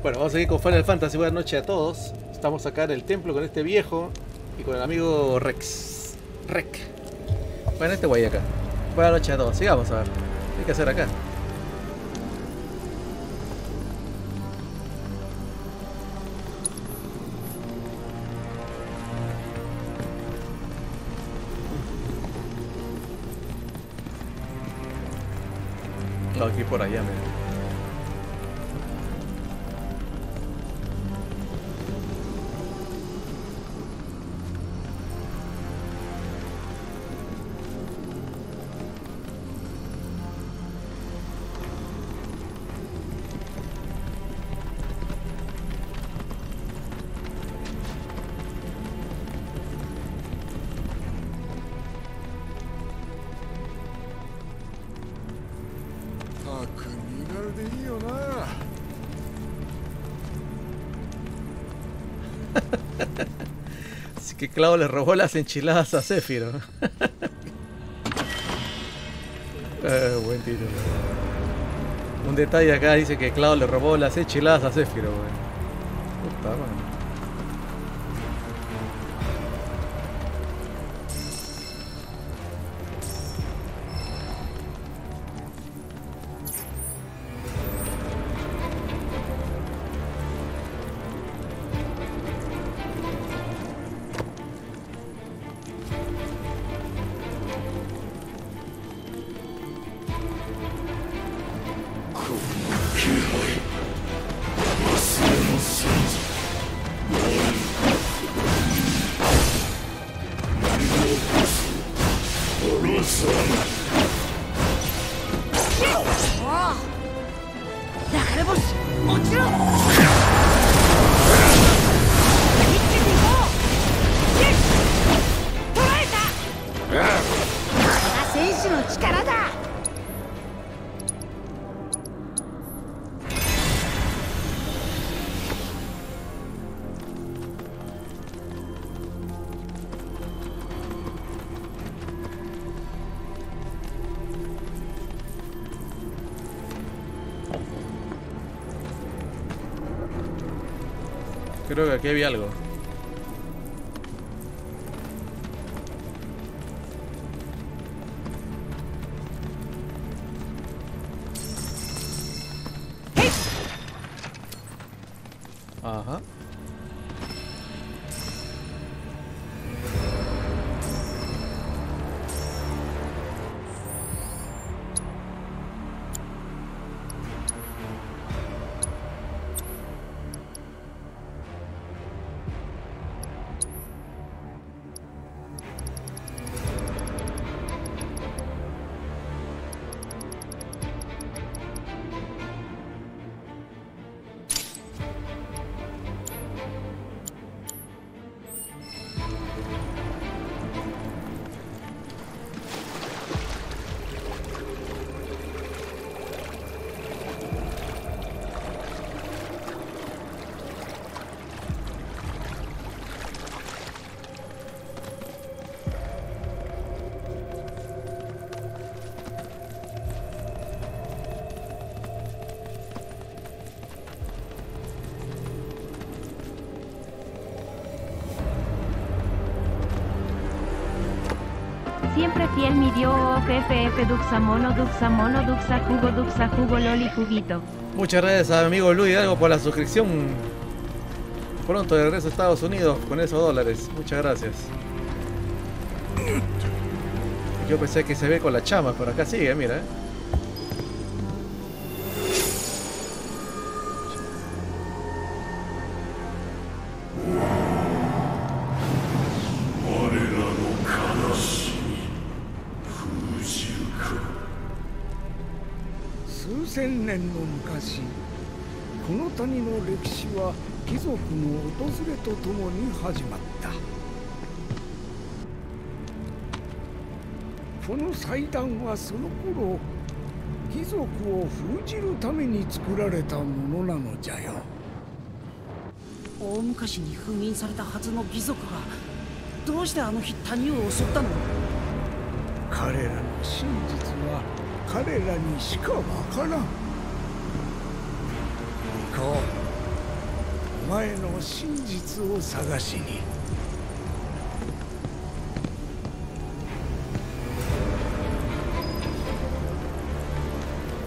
Bueno, vamos a seguir con Final Fantasy. Buenas noches a todos. Estamos acá en el templo con este viejo y con el amigo Rex. Bueno, este güey acá. Buenas noches a todos. Sigamos a ver. ¿Qué hay que hacer acá? Aquí por allá, mira. Así que Clau le robó las enchiladas a Zéfiro. Buen título. Un detalle acá dice que Clau le robó las enchiladas a Zéfiro. Puta, man. Creo que aquí había algo. Ajá. Siempre fiel mi Dios, FF, Duxamono, Duxamono, Duxajugo, Duxajugo, Loli, Juguito. Muchas gracias a mi amigo Luis Hidalgo por la suscripción. Pronto de regreso a Estados Unidos con esos dólares. Muchas gracias. Yo pensé que se ve con la chama, pero acá sigue, mira.この祭壇はその頃貴族を封じるために作られたものなのじゃよ。大昔に封印されたはずの貴族がどうしてあの日谷を襲ったの？彼らの真実は彼らにしかわからん。行こう。前の真実を探しに。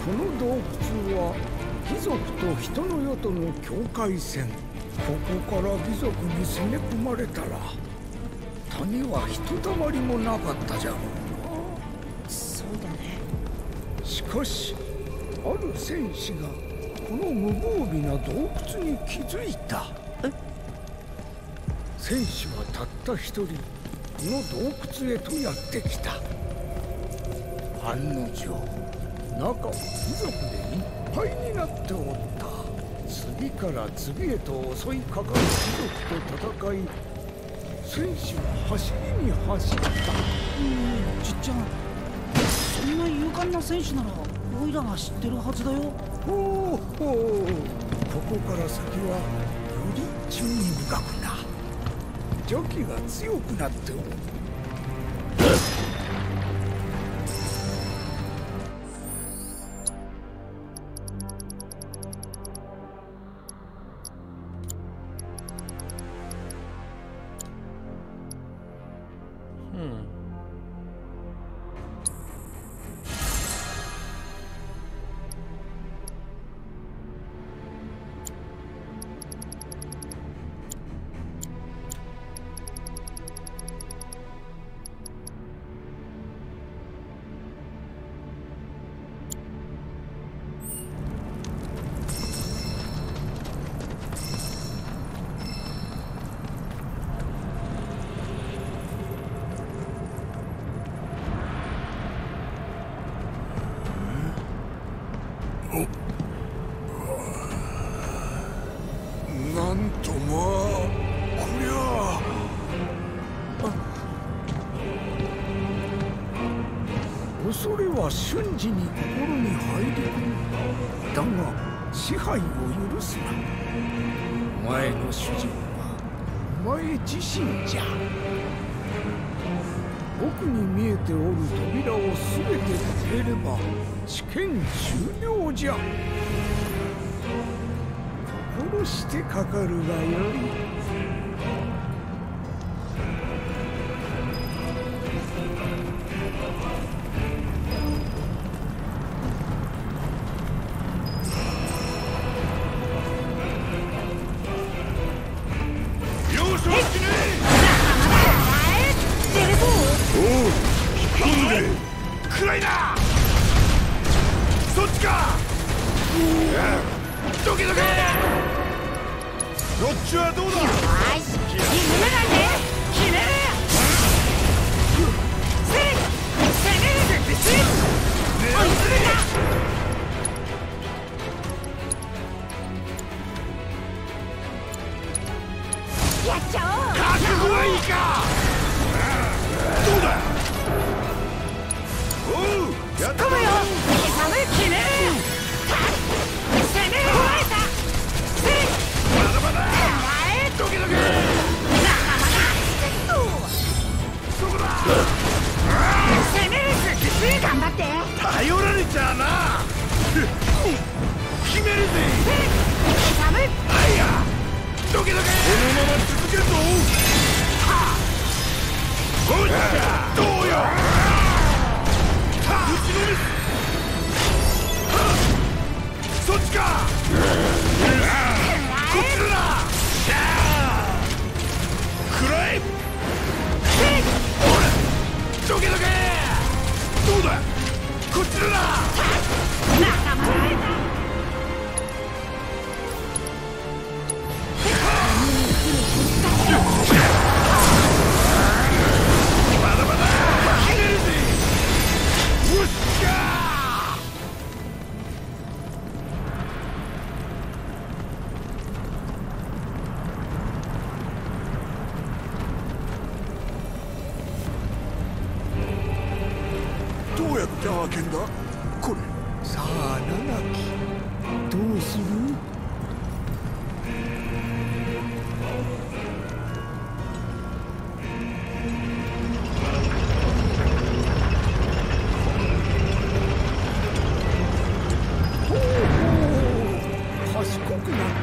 この洞窟は貴族と人の世との境界線。ここから貴族に攻め込まれたら谷はひとたまりもなかったじゃろうな。そうだね。しかしある戦士がこの無防備な洞窟に気づいた。戦士はたった一人この洞窟へとやってきた。案の定中は貴族でいっぱいになっておった。次から次へと襲いかかる貴族と戦い、戦士は走りに走った。じっちゃん、そんな勇敢な戦士ならオイラが知ってるはずだよ。ほうほう。ここから先はより注意深くな。邪気が強くなっておる。瞬時に心に入り込む。だが支配を許すな。お前の主人はお前自身じゃ。奥に見えておる扉を全て開ければ試験終了じゃ。心してかかるがよい。賢くなっ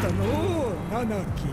たのう。Nanaki.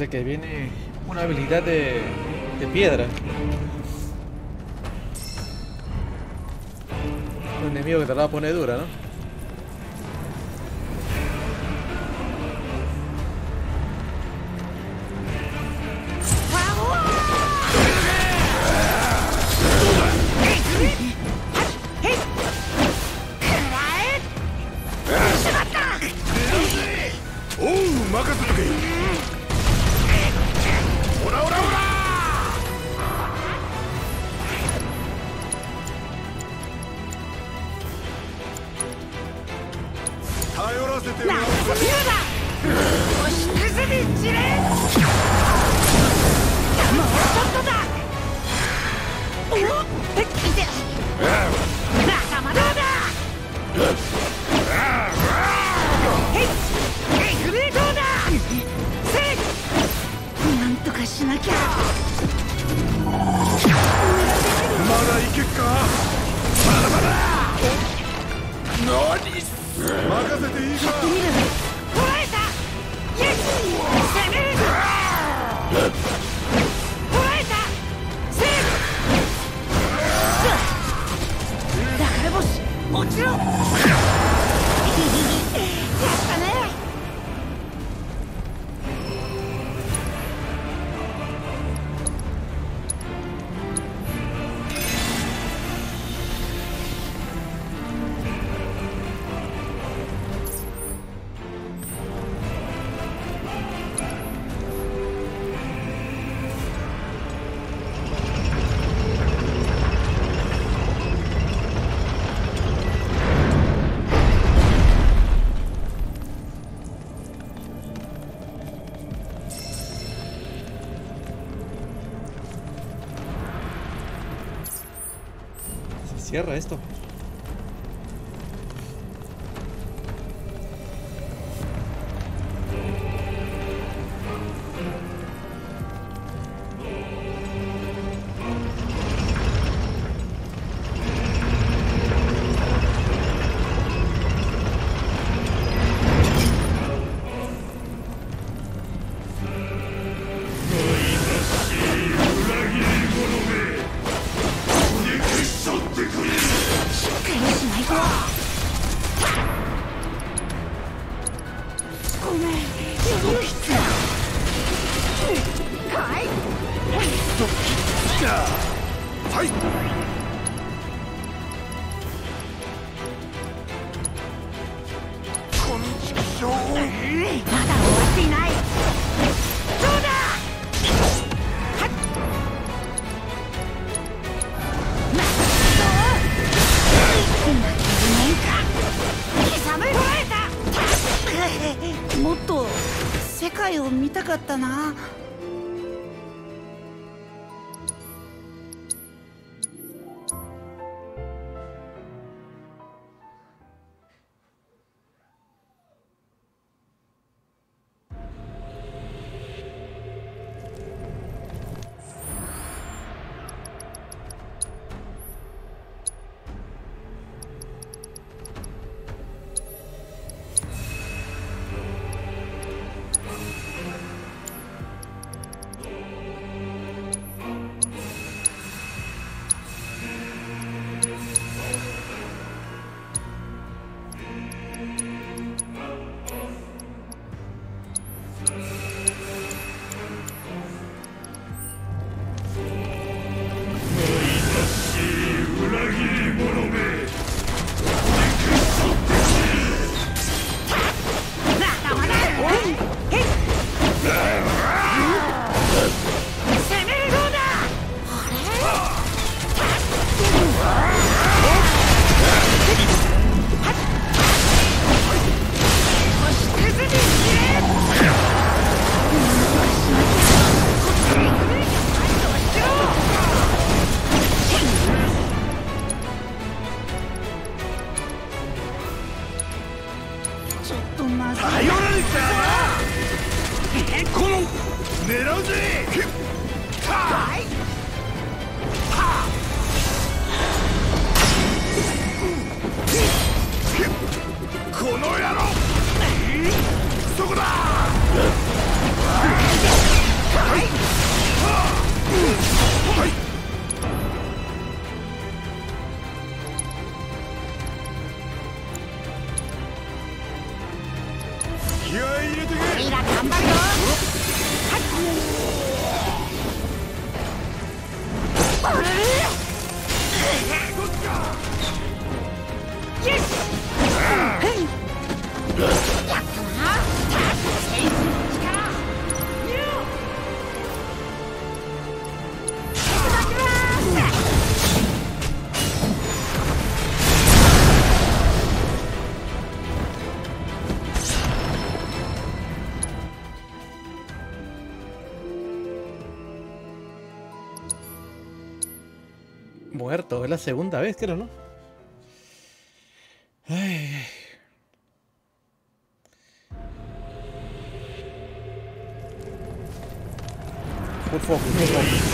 Parece que viene una habilidad de piedra. Un enemigo que te la va a poner dura, ¿no? Cierra esto. Go! Muerto, es la segunda vez, creo, ¿no? Ay. Por favor, por favor.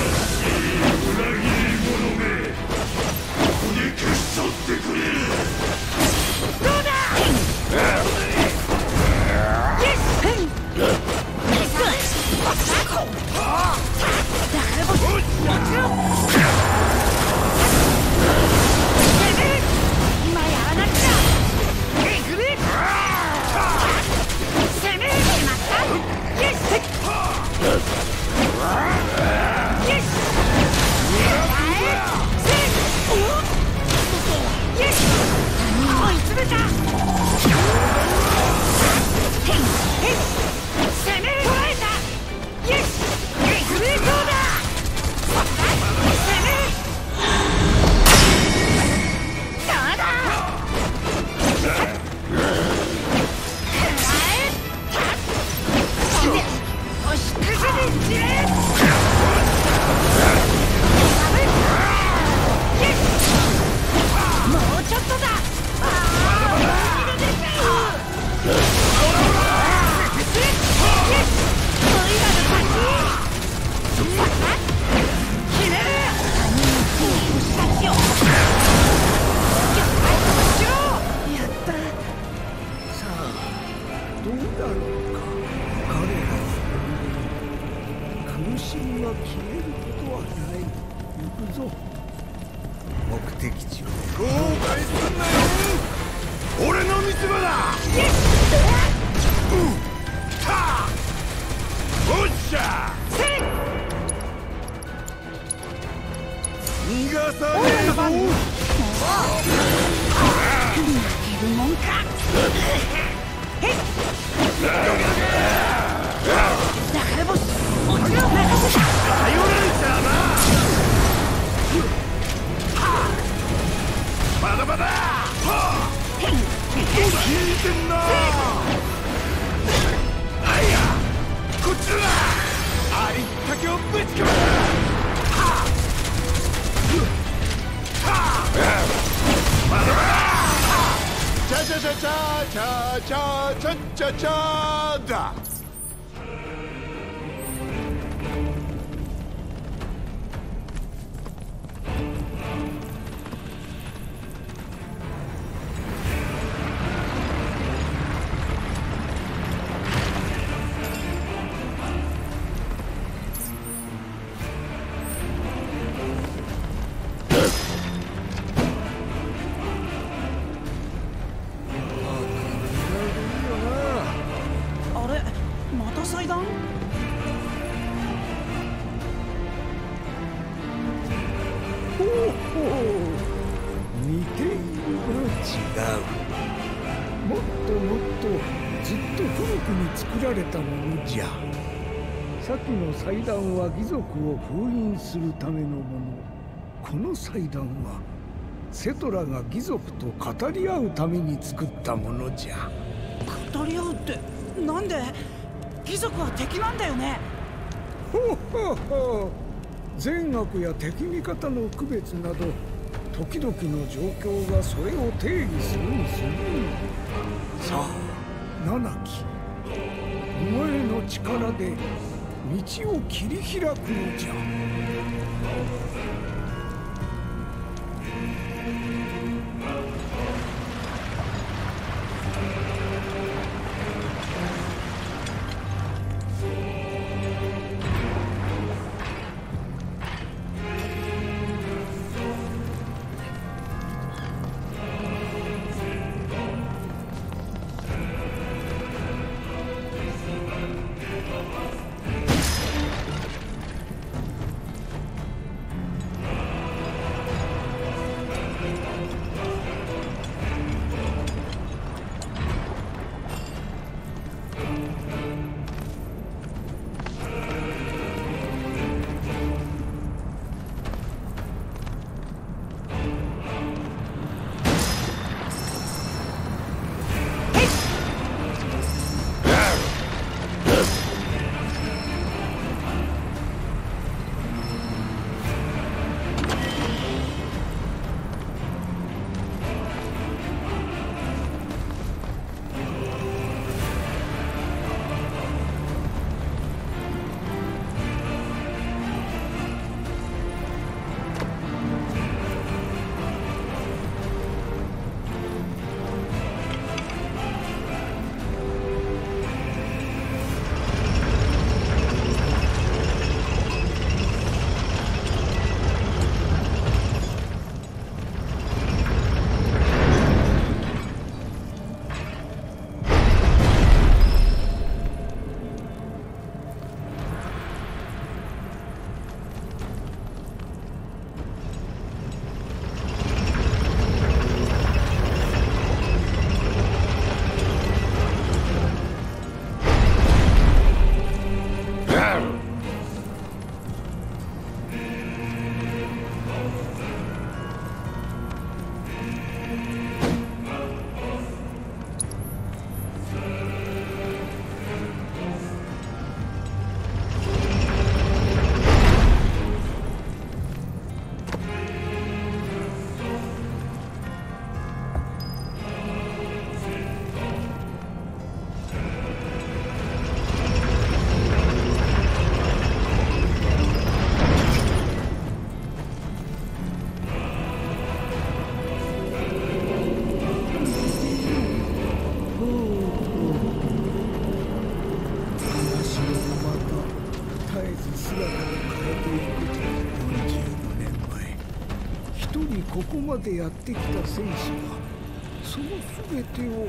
祭壇は義賊を封印するためのもの。この祭壇はセトラが義賊と語り合うために作ったものじゃ。語り合うってなんで？義賊は敵なんだよね。ほうほうほう。善悪や敵味方の区別など時々の状況がそれを定義するんすね。さあナナキ、お前の力で 道を切り開くのじゃ。こまでやってきた戦士がその全てを。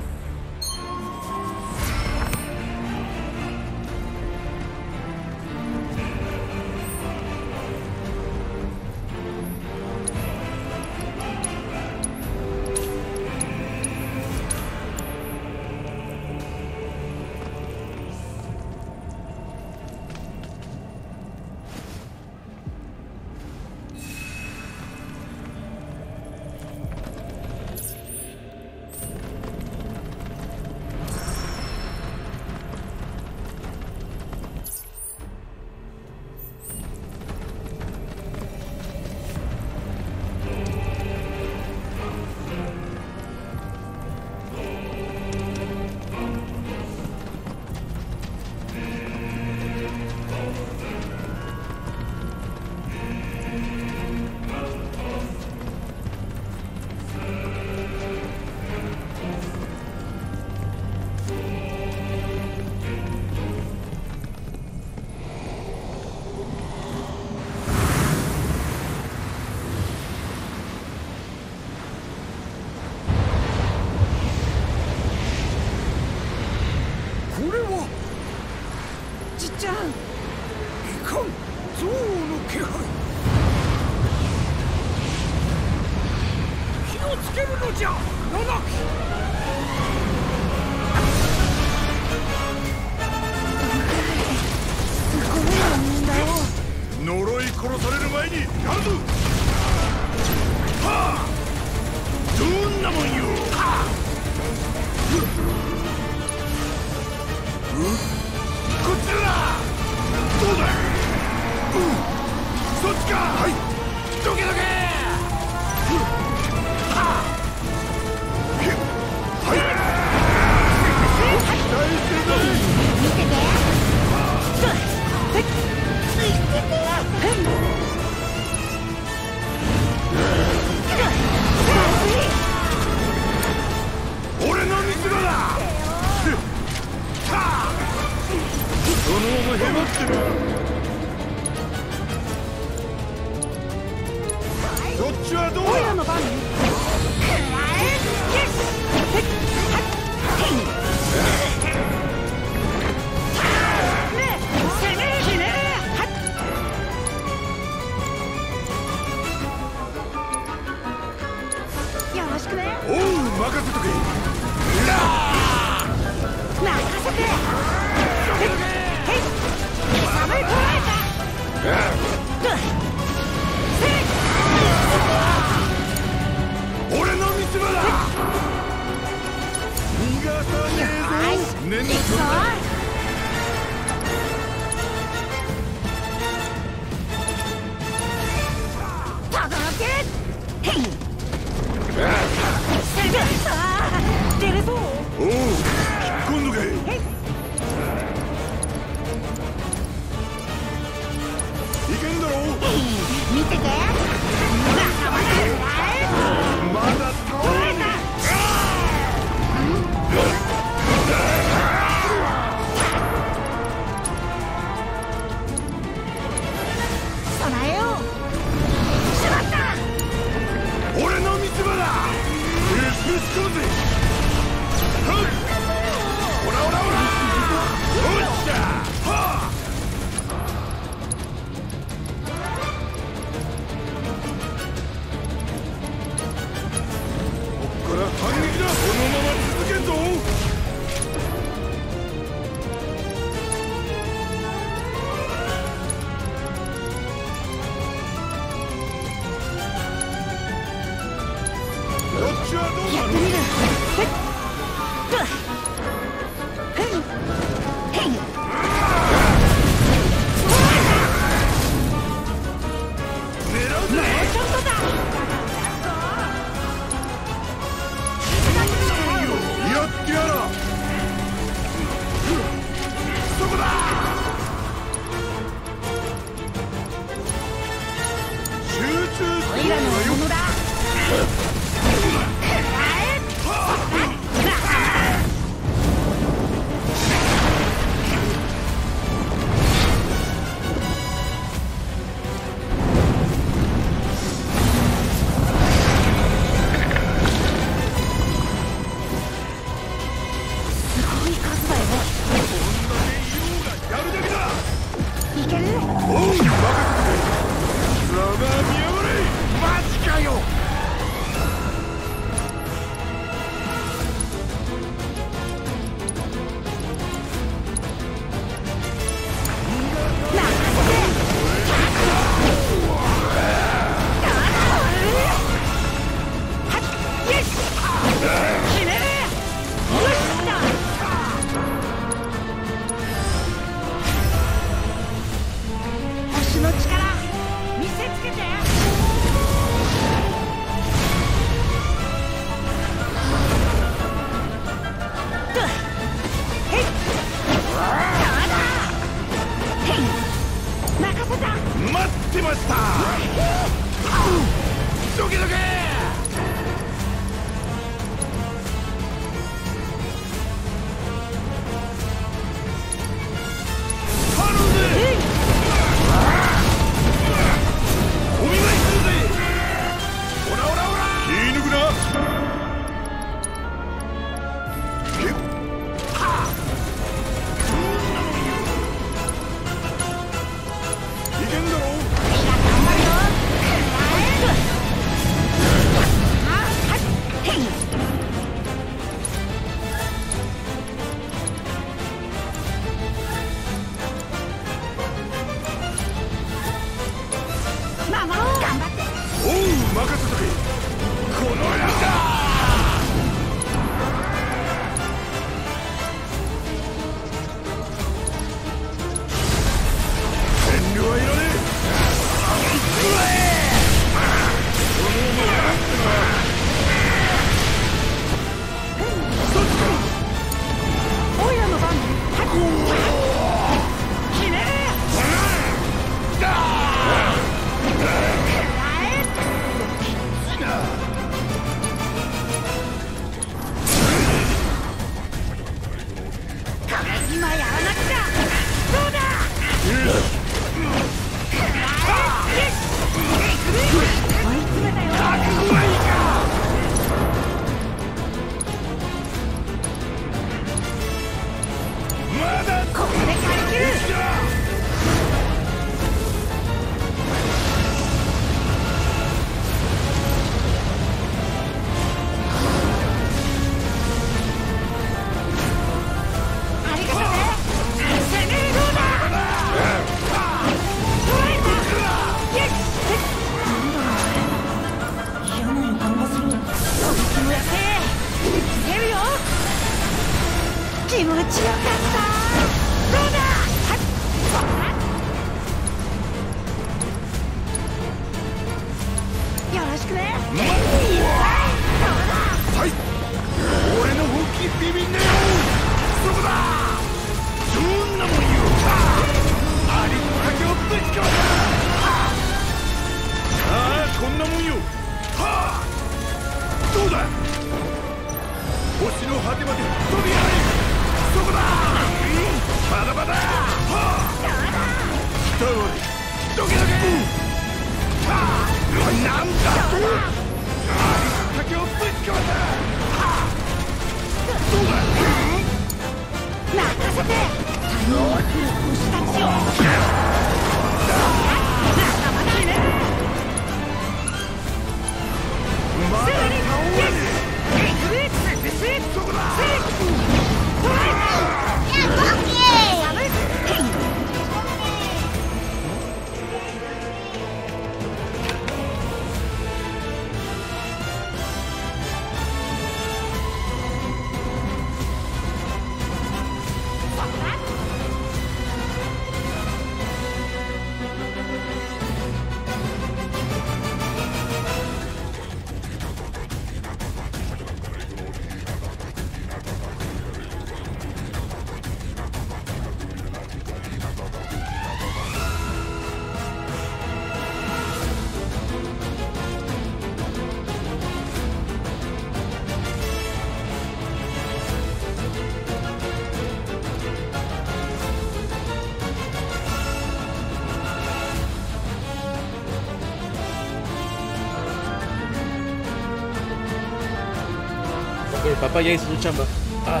El papá ya hizo su chamba. Ah.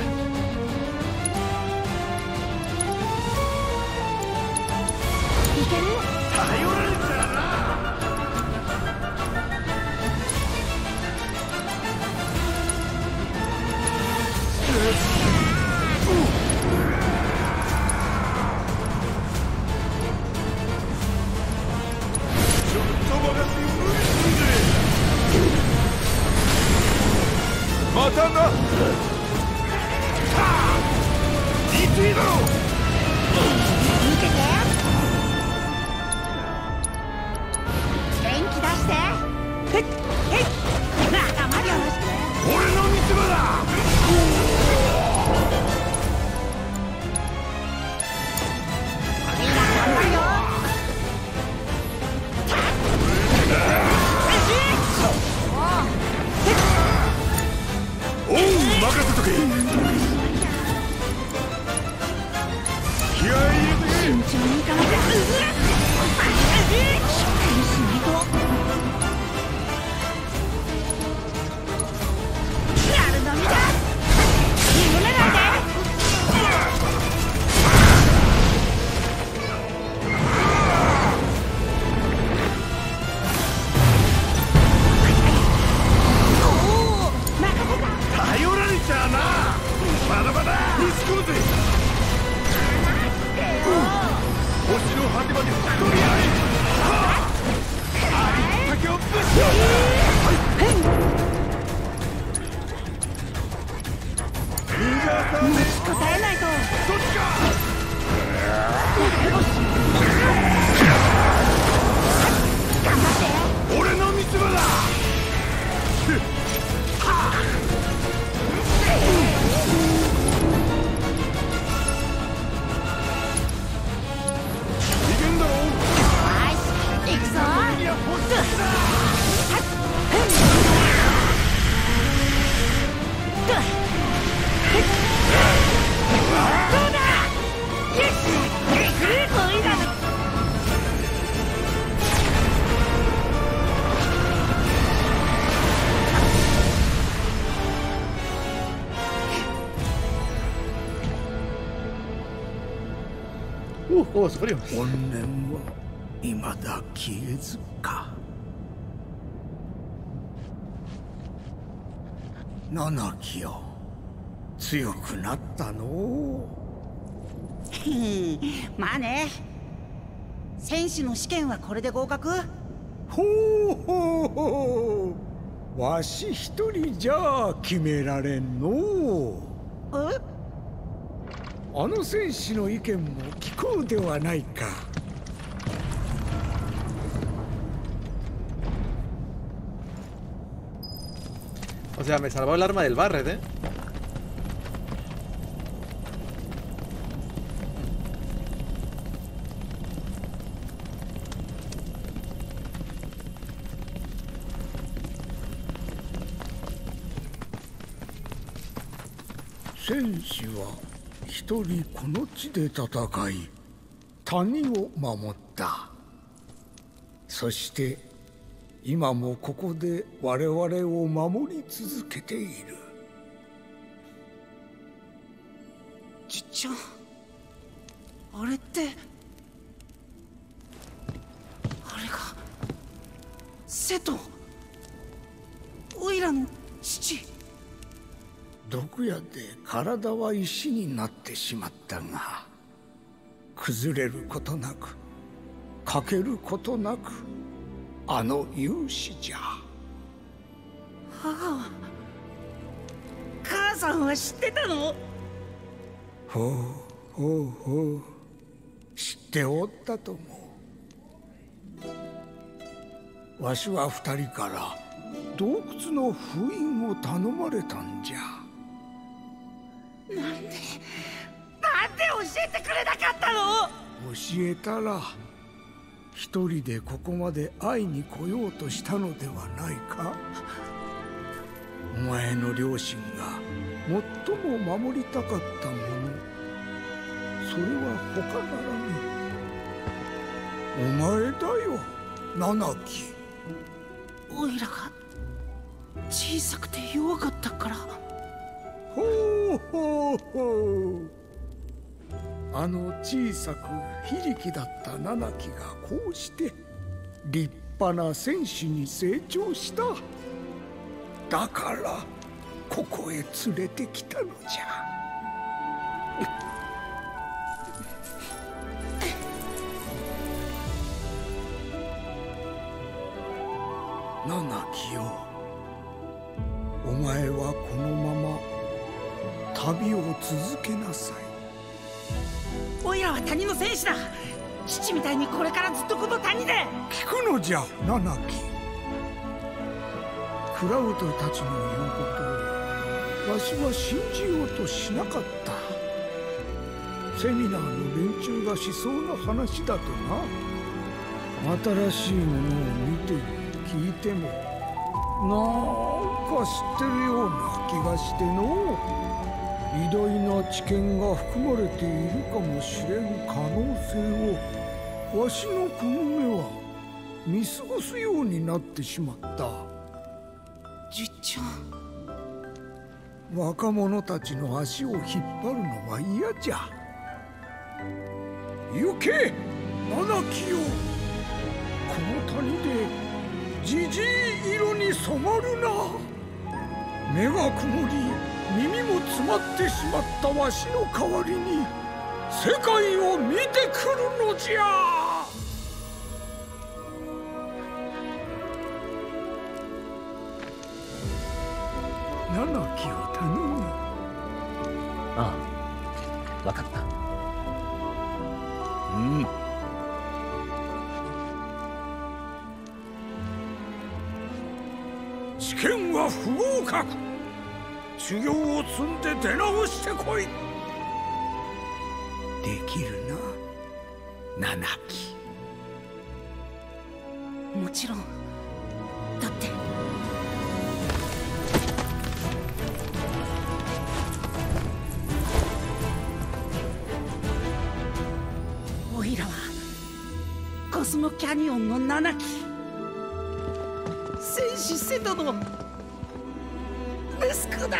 怨念はいまだ消えずか。七木よ、強くなったの。まあね。戦士の試験はこれで合格？ほうほうほう。わし一人じゃ決められんの。え？あの戦士の意見も聞こうではないか。O sea, me salvó el arma del Barret, ¿eh? Senshi wa一人この地で戦い、谷を守った。そして今もここで我々を守り続けている。じっちゃん、あれってあれが瀬戸、オイラの父。毒矢で体は石になってしまったが、崩れることなく、欠けることなく、あの勇士じゃ。母、母さんは知ってたの？ほうほうほう、知っておったと思う。わしは二人から洞窟の封印を頼まれたんじゃ。なんで教えてくれなかったの？教えたら一人でここまで会いに来ようとしたのではないか。お前の両親が最も守りたかったもの、それは他ならぬお前だよ、七木。オイラが小さくて弱かったから。ほうほうほう。あの小さく非力だった七騎がこうして立派な戦士に成長した。だからここへ連れてきたのじゃ。ナナキよ、お前はこのまま旅を続けなさい。おいらは谷の戦士だ。父みたいにこれからずっとこの谷で。聞くのじゃナナキ。クラウドたちの言うことをわしは信じようとしなかった。セミナーの連中がしそうな話だとな。新しいものを見てる聞いてもなんか知ってるような気がしての。偉大な知見が含まれているかもしれん可能性をわしのこの目は見過ごすようになってしまった。じっちゃん、若者たちの足を引っ張るのは嫌じゃ。行けナナキよ、この谷でジジイ色に染まるな。目が曇り耳も詰まってしまったわしの代わりに世界を見てくるのじゃ。ナナキを頼む。ああ、わかった。うん。試験は不合格。修行を積んで出直してこい。できるなナナキ。もちろんだって。おいらはコスモキャニオンのナナキ、戦士セドの息子だ。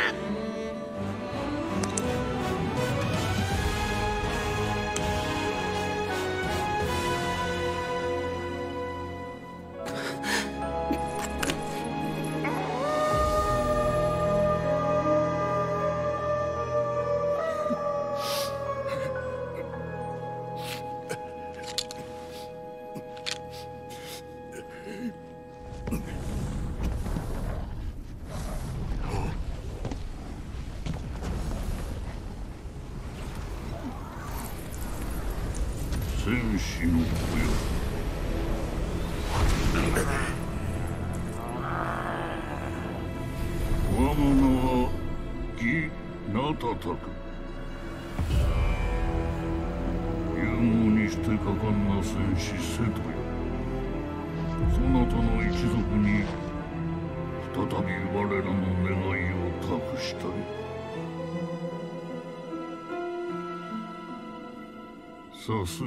さすが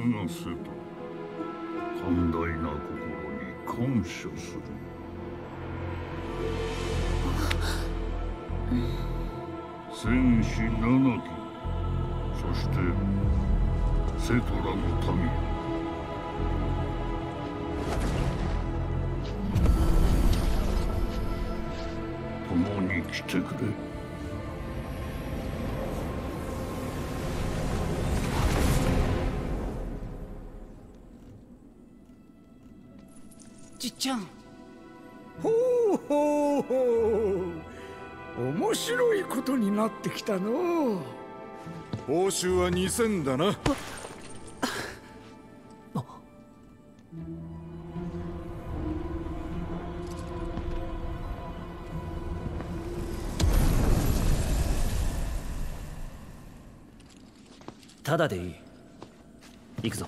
瀬戸、寛大な心に感謝する。戦士七騎、そして瀬戸らの民よ。共に来てくれ。じっちゃん、ほうほうほう、面白いことになってきたの。報酬は2000だな。ただでいい。行くぞ。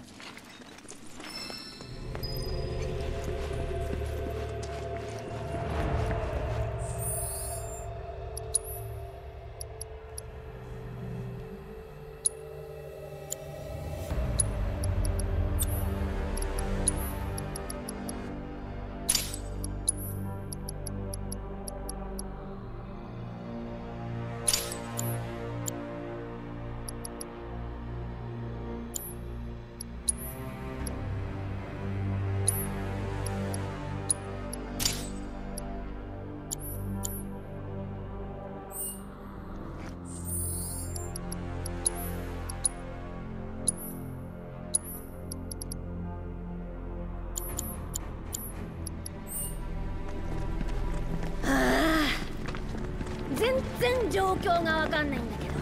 然状況がわかんないんだけど、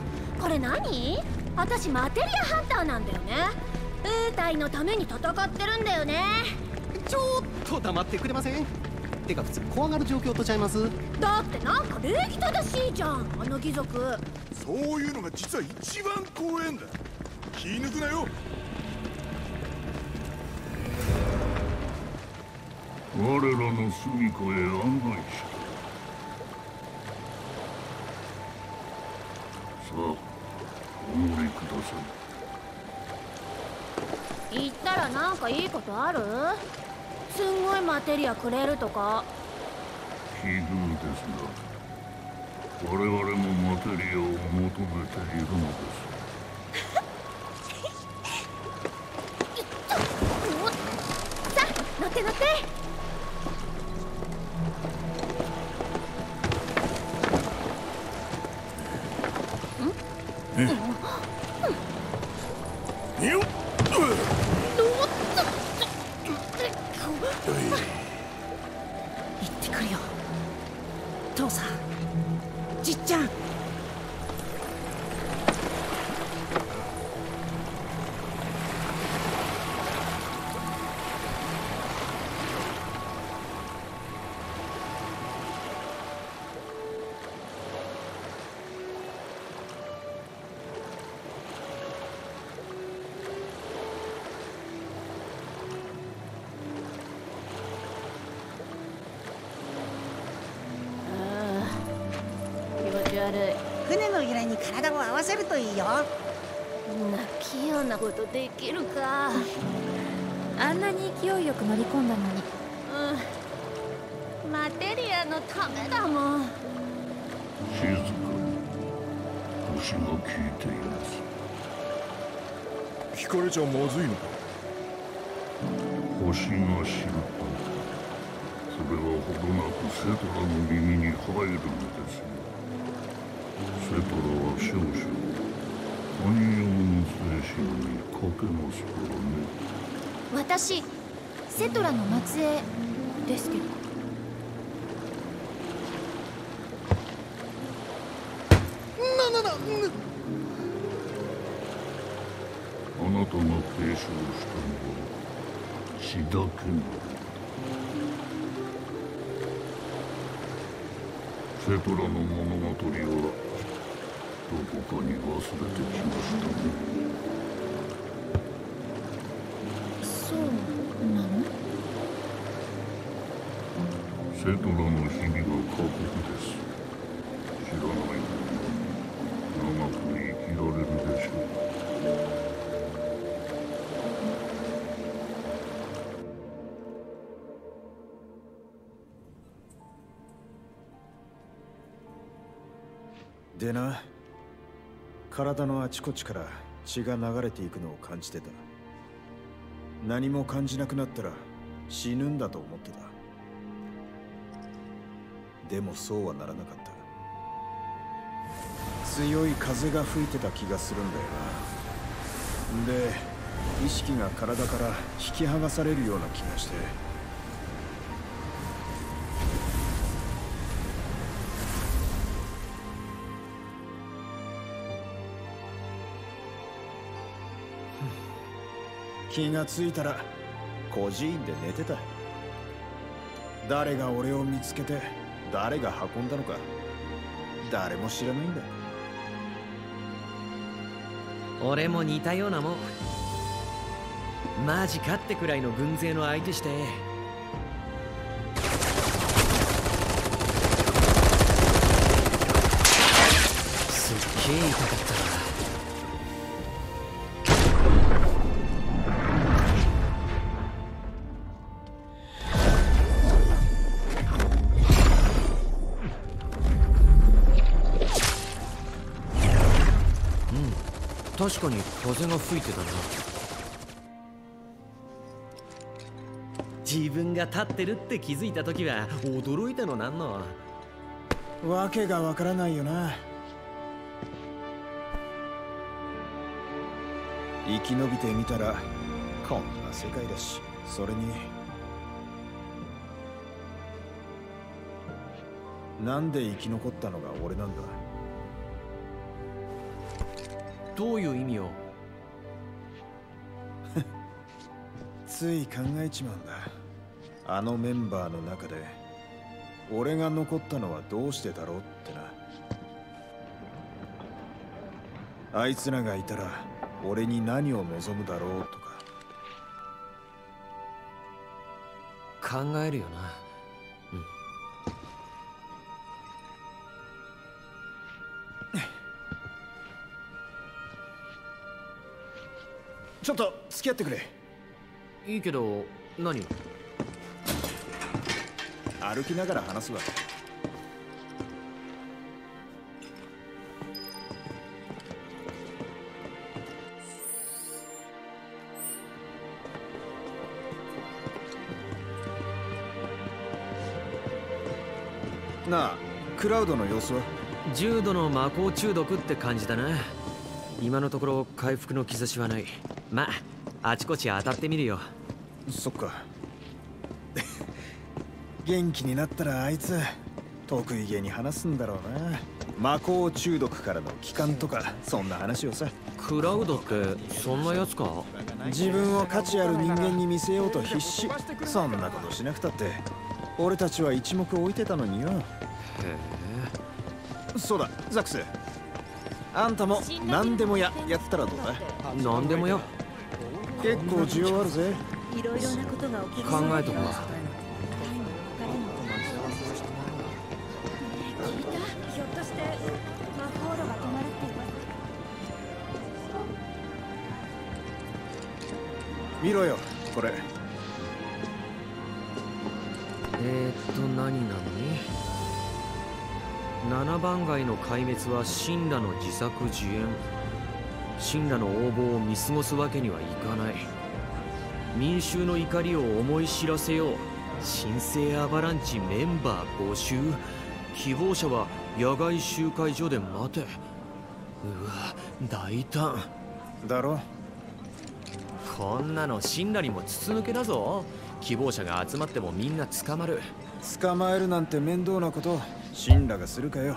これ何？私マテリアハンターなんだよね。ウータイのために戦ってるんだよね。ちょっと黙ってくれません？てか普通怖がる状況とちゃいます？だってなんか礼儀正しいじゃん、あの貴族。そういうのが実は一番怖えんだ。気抜くなよ。我らの住みかへ案内した。さあ、お乗りください。行ったらなんかいいことある？すんごいマテリアくれるとか。奇遇ですが、我々もマテリアを求めているのです。さあ、乗って乗って。うん、よっ、行ってくるよ父さん。じっちゃん、船の由来に体を合わせるといいよ。んな器用なことできるか。あんなに勢いよく乗り込んだのに。うん、マテリアのためだもん。静かに腰が効いています。聞かれちゃまずいのか。星が知るとそれはほどなくセトラの耳に入るのですよ。セトラは少々他人用の精神に欠けますからね。私、セトラの末裔ですけど。あなたが提唱したのは血だけなの。セトラの物語はどこかに忘れてきましたね。そうなの？セトラの日々が過酷です。知らないと長く生きられるでしょう。でな、体のあちこちから血が流れていくのを感じてた。何も感じなくなったら死ぬんだと思ってた。でもそうはならなかった。強い風が吹いてた気がするんだよな。で、意識が体から引き剥がされるような気がして。気がついたら孤児院で寝てた。誰が俺を見つけて誰が運んだのか誰も知らないんだ。俺も似たようなもん。マジかってくらいの軍勢の相手して、すっげえ痛かった。確かに風が吹いてたな。自分が立ってるって気づいた時は驚いたのなんの。わけがわからないよな。生き延びてみたらこんな世界だし、それになんで生き残ったのが俺なんだ。どういう意味をつい考えちまうんだ。あのメンバーの中で俺が残ったのはどうしてだろうってな。あいつらがいたら俺に何を望むだろうとか考えるよな。ちょっと付き合ってくれ。いいけど何を。歩きながら話すわ。なあ、クラウドの様子は？重度の魔鋼中毒って感じだな。今のところ回復の兆しはない。まあ、あちこち当たってみるよ。そっか。元気になったらあいつ得意げに話すんだろうな。魔鋼中毒からの帰還とかそんな話をさ。クラウドってそんなやつか。自分を価値ある人間に見せようと必死。そんなことしなくたって俺たちは一目置いてたのによ。へえ。そうだ、ザックス、あんたも何でもやったらどうだ。何でもや、結構需要あるぜ。いろいろなことが起きる。考えとくわ。ひょっとして魔法炉が止まるって言われて。見ろよこれ。何なのに。7番街の壊滅は神羅の自作自演。神羅の横暴を見過ごすわけにはいかない。民衆の怒りを思い知らせよう。神聖アバランチメンバー募集。希望者は野外集会所で待て。うわ、大胆だろ。こんなの神羅にも筒抜けだぞ。希望者が集まってもみんな捕まる。捕まえるなんて面倒なこと神羅がするかよ。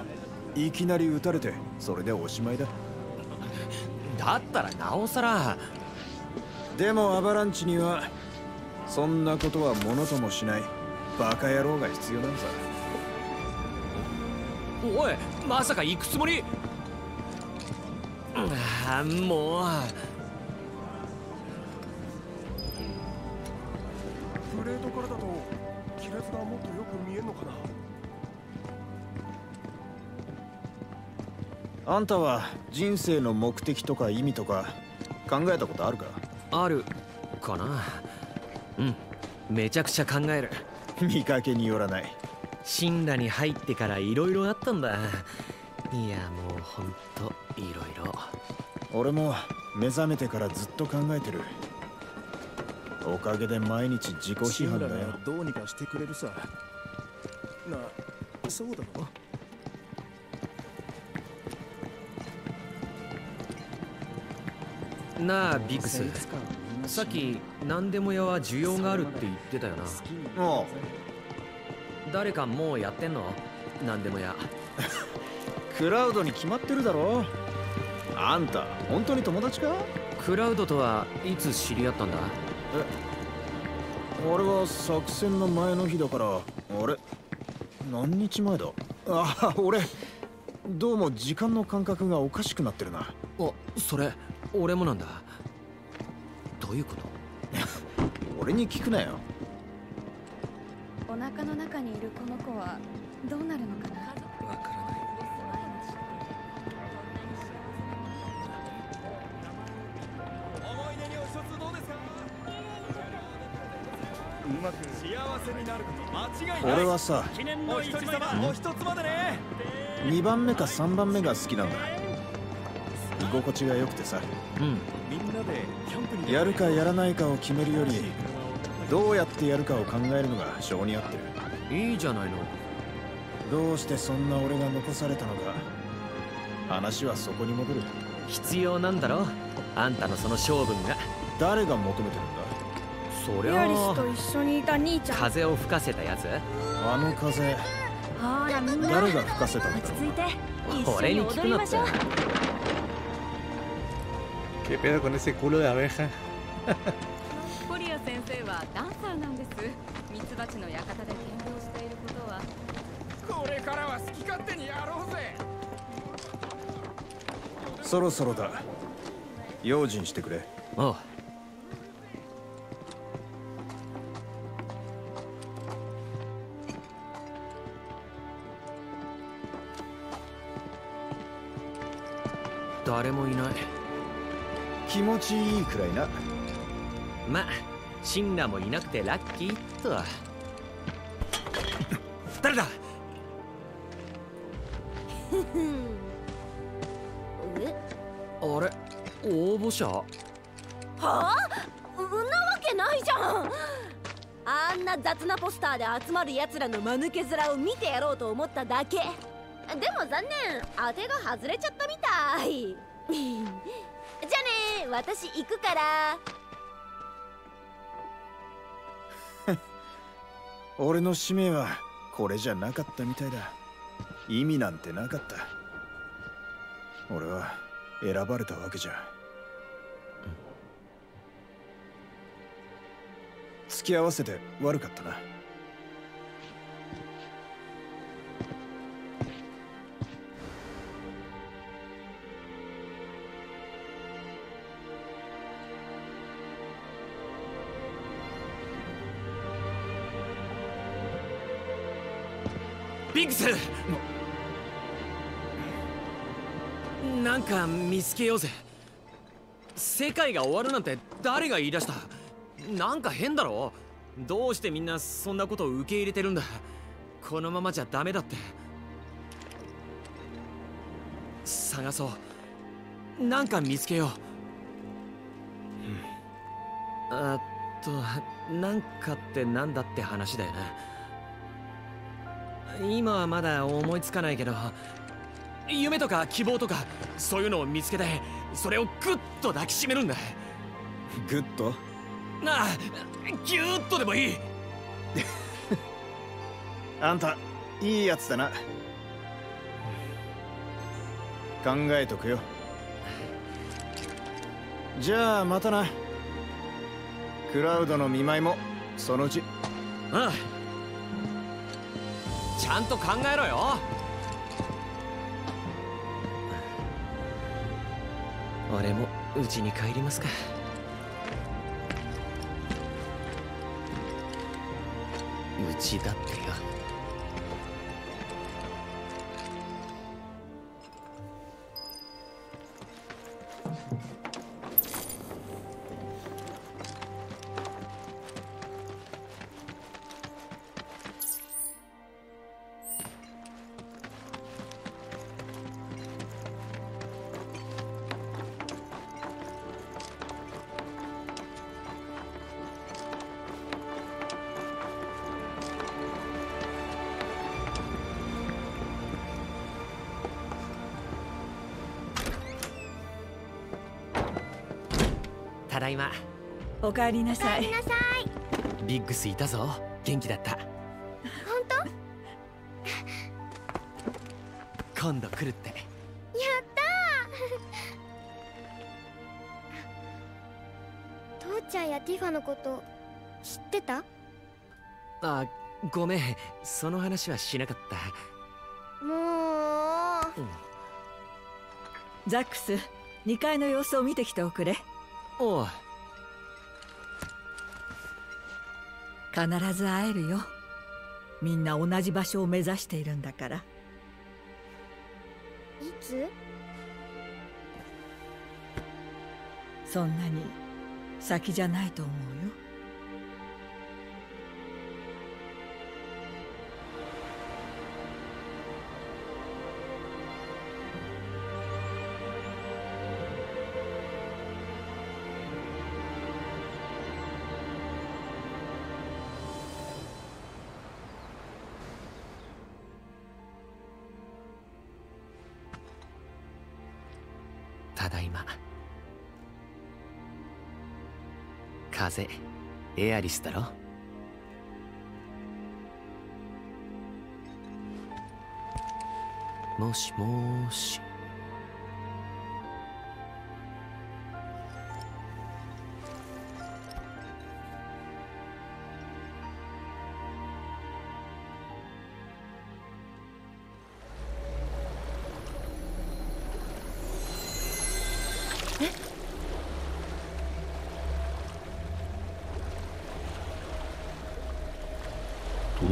いきなり撃たれてそれでおしまいだ。だったらなおさら。でもアバランチにはそんなことはものともしないバカ野郎が必要なんさ。おい、まさか行くつもり。あ、もうプレートからだと亀裂がもっとよく見えるのかな。あんたは人生の目的とか意味とか考えたことあるか？あるかな。うん、めちゃくちゃ考える。見かけによらない。神羅に入ってからいろいろあったんだ。いや、もうほんといろいろ。俺も目覚めてからずっと考えてる。おかげで毎日自己批判だよ。神羅ならどうにかしてくれるさ。なあ、そうだろ？なあ、ビクス、さっき何でも屋は需要があるって言ってたよな。おう、誰かもうやってんの何でも屋。クラウドに決まってるだろ。あんた本当に友達か？クラウドとはいつ知り合ったんだ？え、俺は作戦の前の日だから。あれ、何日前だ？あ、俺どうも時間の感覚がおかしくなってるな。あ、それ俺もなんだ。どういうこと？俺に聞くなよ。お腹の中にいるこの子はどうなるのかな。わからない。思い出にお一つどうですか？うまく幸せになること間違いない。俺はさ、お一人様お一つまでね。2番目か3番目が好きなんだ。居心地が良くてさ、うん、やるかやらないかを決めるよりどうやってやるかを考えるのが性に合ってる。いいじゃないの。どうしてそんな俺が残されたのか。話はそこに戻る。必要なんだろ、あんたのその性分が。誰が求めてるんだ。そりゃあリアリスと一緒にいた兄ちゃん、風を吹かせたやつ。あの風、誰が吹かせたんだろう。俺に聞くなって。¿Qué pedo con ese culo de abeja? Oh.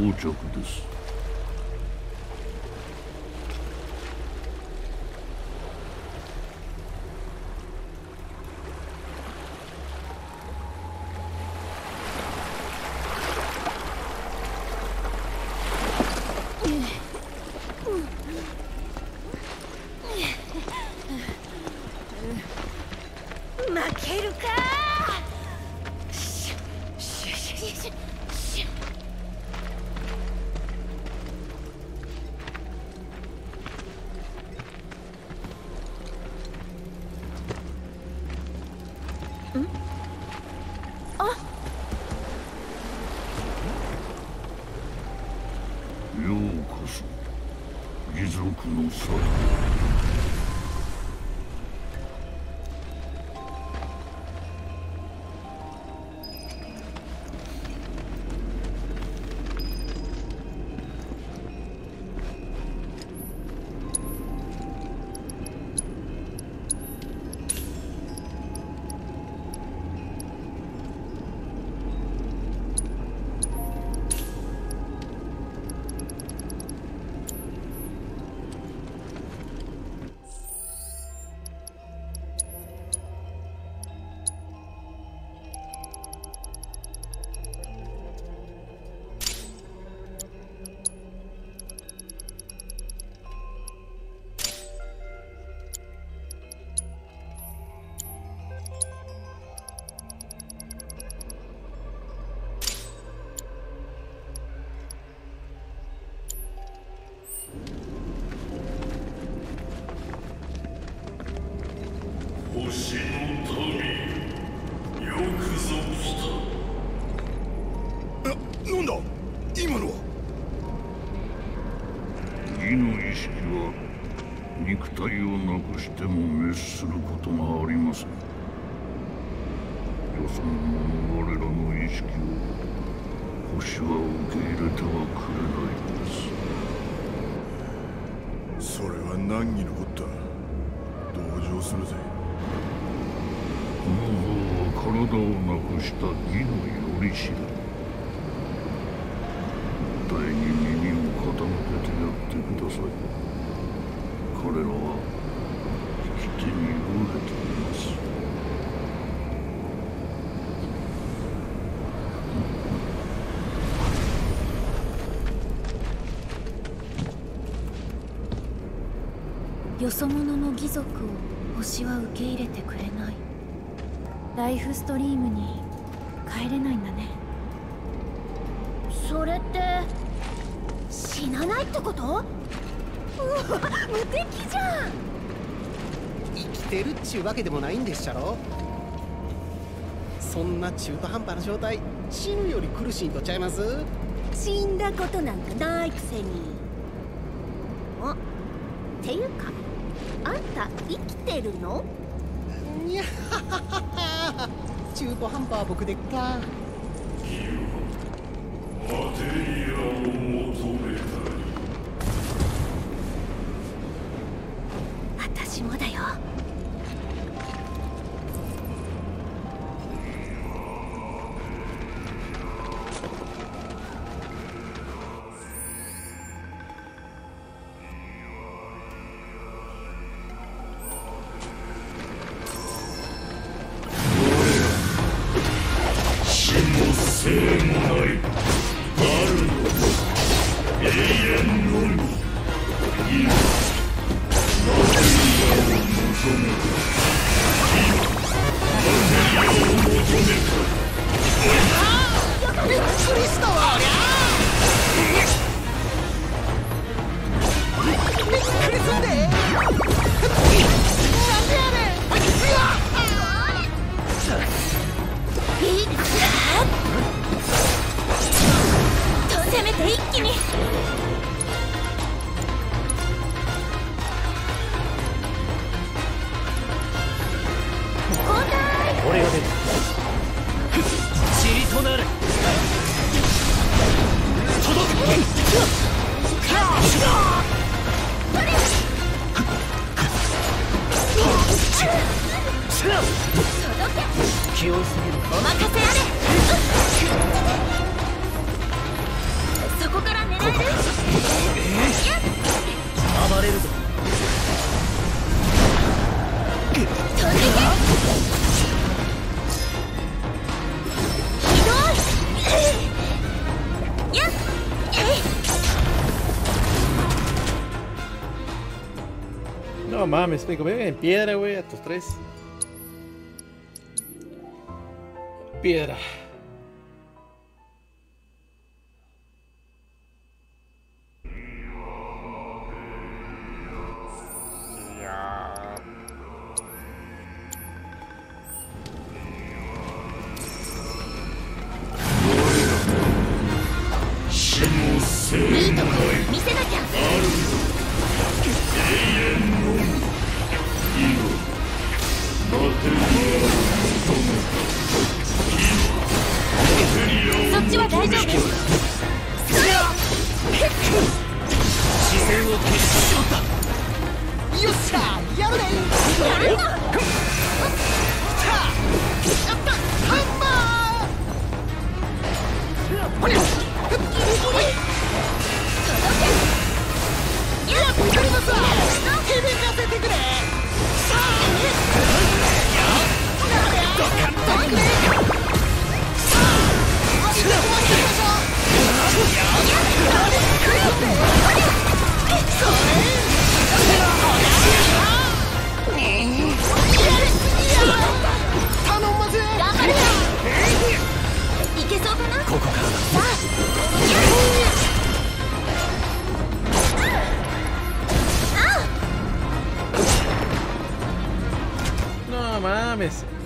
硬直です。よそ者の義族を星は受け入れてくれない。ライフストリームに帰れないんだね。それって死なないってこと？うわ、無敵じゃん。生きてるっちゅうわけでもないんでっしゃろ。そんな中途半端な状態、死ぬより苦しいんとちゃいます？死んだことなんかないくせに。あ、っていうか、あんた生きてるの？いや中途半端は僕でっか。マテリアを求めたり。私もだよ。暴れるぞ。No mames, me comieron en piedra, güey, a tus tres. Piedra.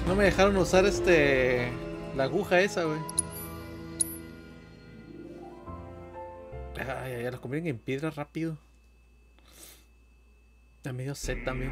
No me dejaron usar la aguja esa, güey. Ay, ya los convierten en piedra rápido. Ya me dio sed también.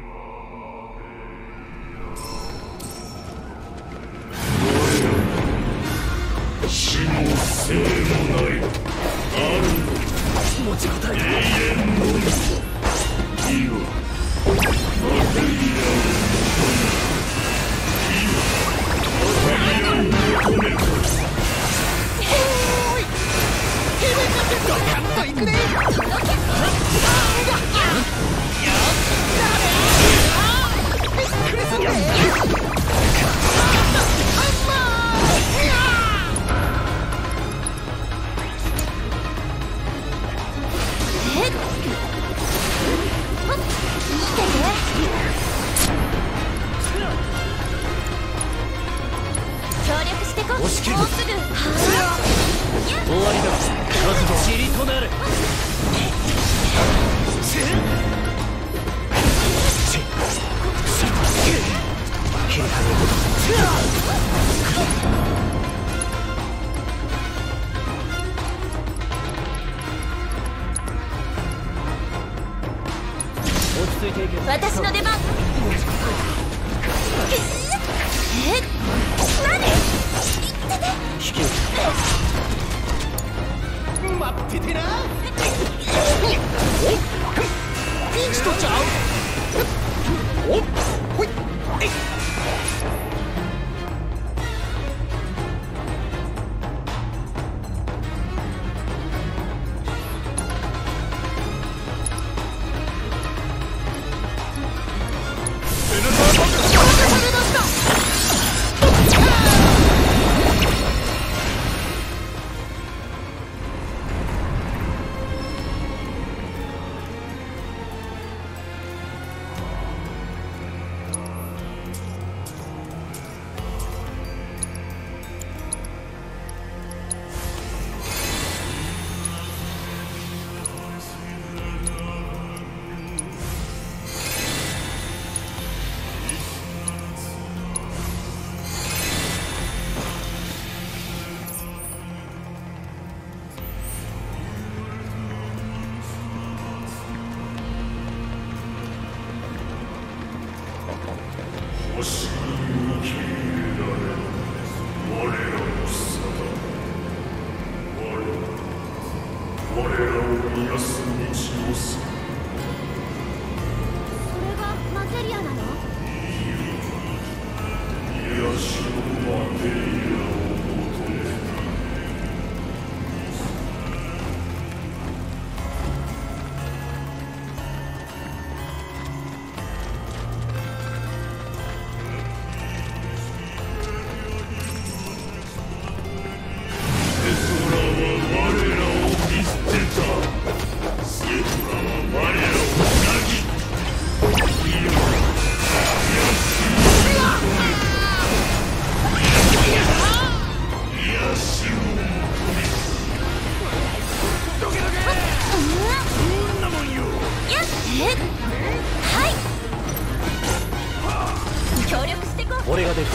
協力してこ。俺が出る。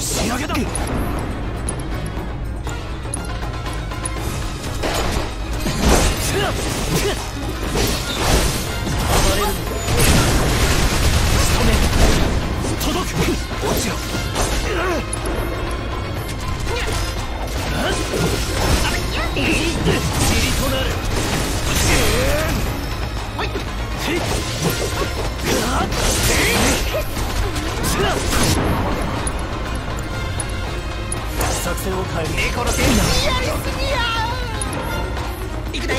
仕上げだ。作戦を変える。猫のせいだ。行くだい。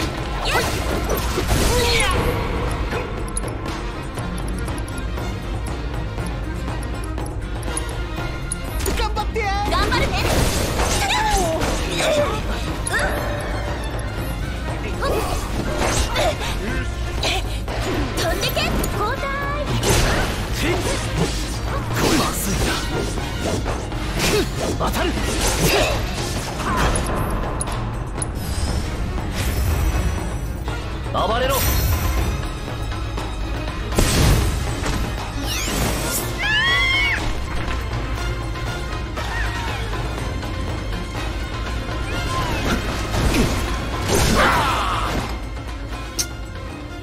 頑張って。頑張るね。飛んでけ。交代。まずいな。当たる。暴れろ。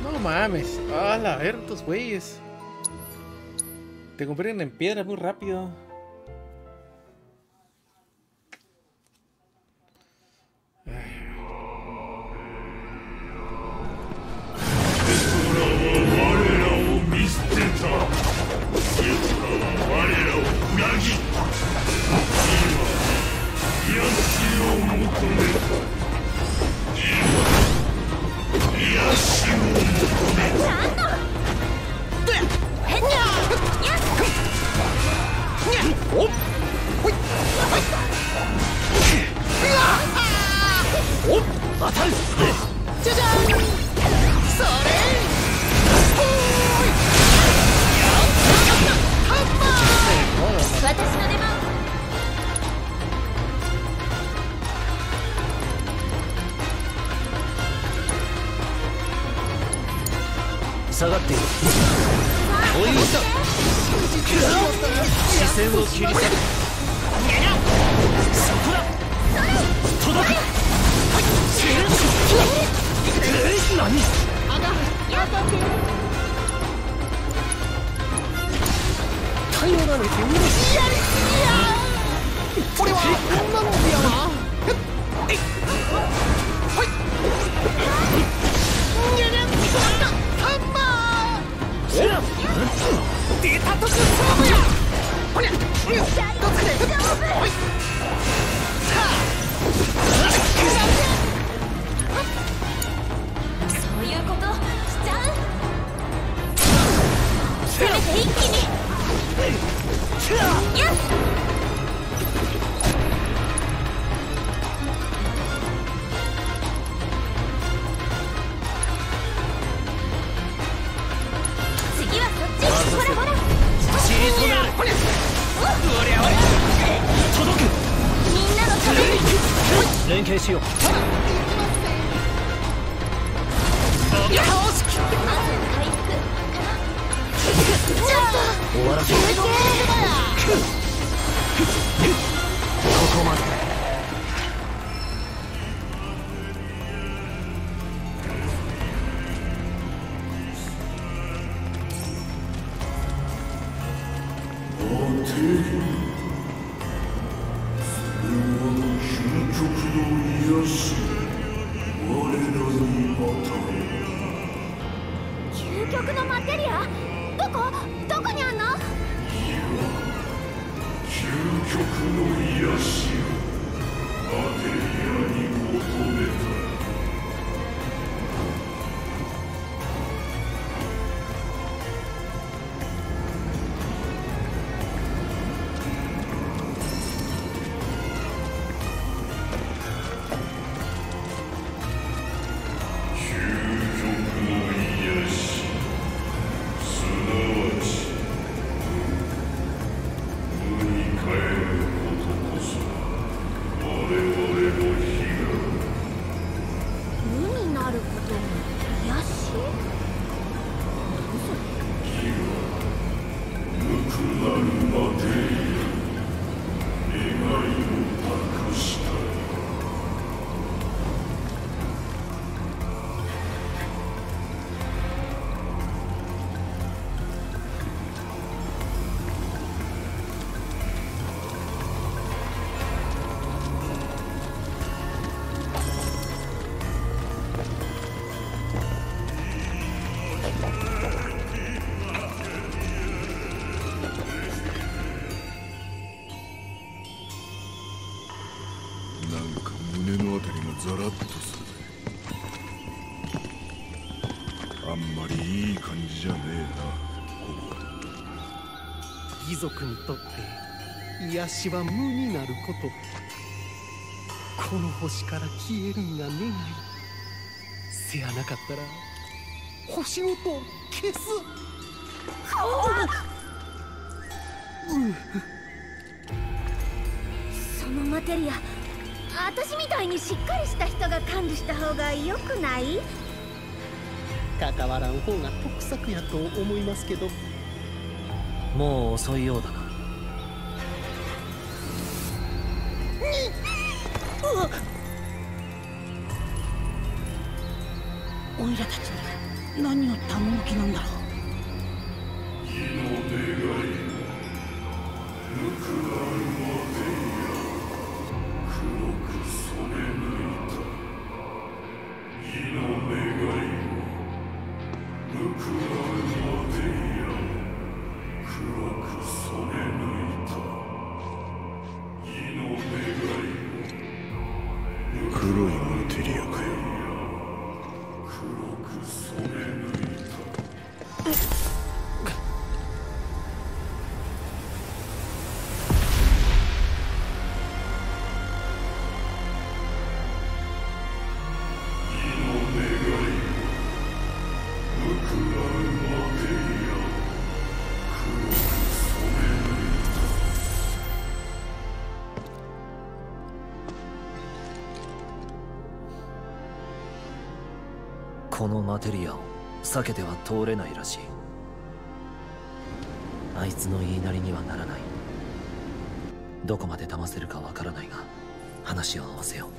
No mames, a la ver tus güeyes. Te convierten en piedra muy rápido. もザラッとする。あんまりいい感じじゃねえな、ここ。義賊にとって癒しは無になること。この星から消えるんが願い。せやなかったら星ごと消す。そのマテリア、私みたいにしっかりした人が管理した方が良くない？関わらん方が得策やと思いますけど。もう遅いようだな。おいらたちに何をたもうきなんだろう。火の願いも報わるまでには黒く染め抜いた。火の願いも報わるまでには黒く染め抜いた。義の願いも報わるまでや黒く染め抜いた。義の願いも報わるまでや黒いマテリアかよ。黒く染め抜いた。義の願いも報わるこのマテリアを避けては通れないらしい。あいつの言いなりにはならない。どこまで騙せるかわからないが話を合わせよう。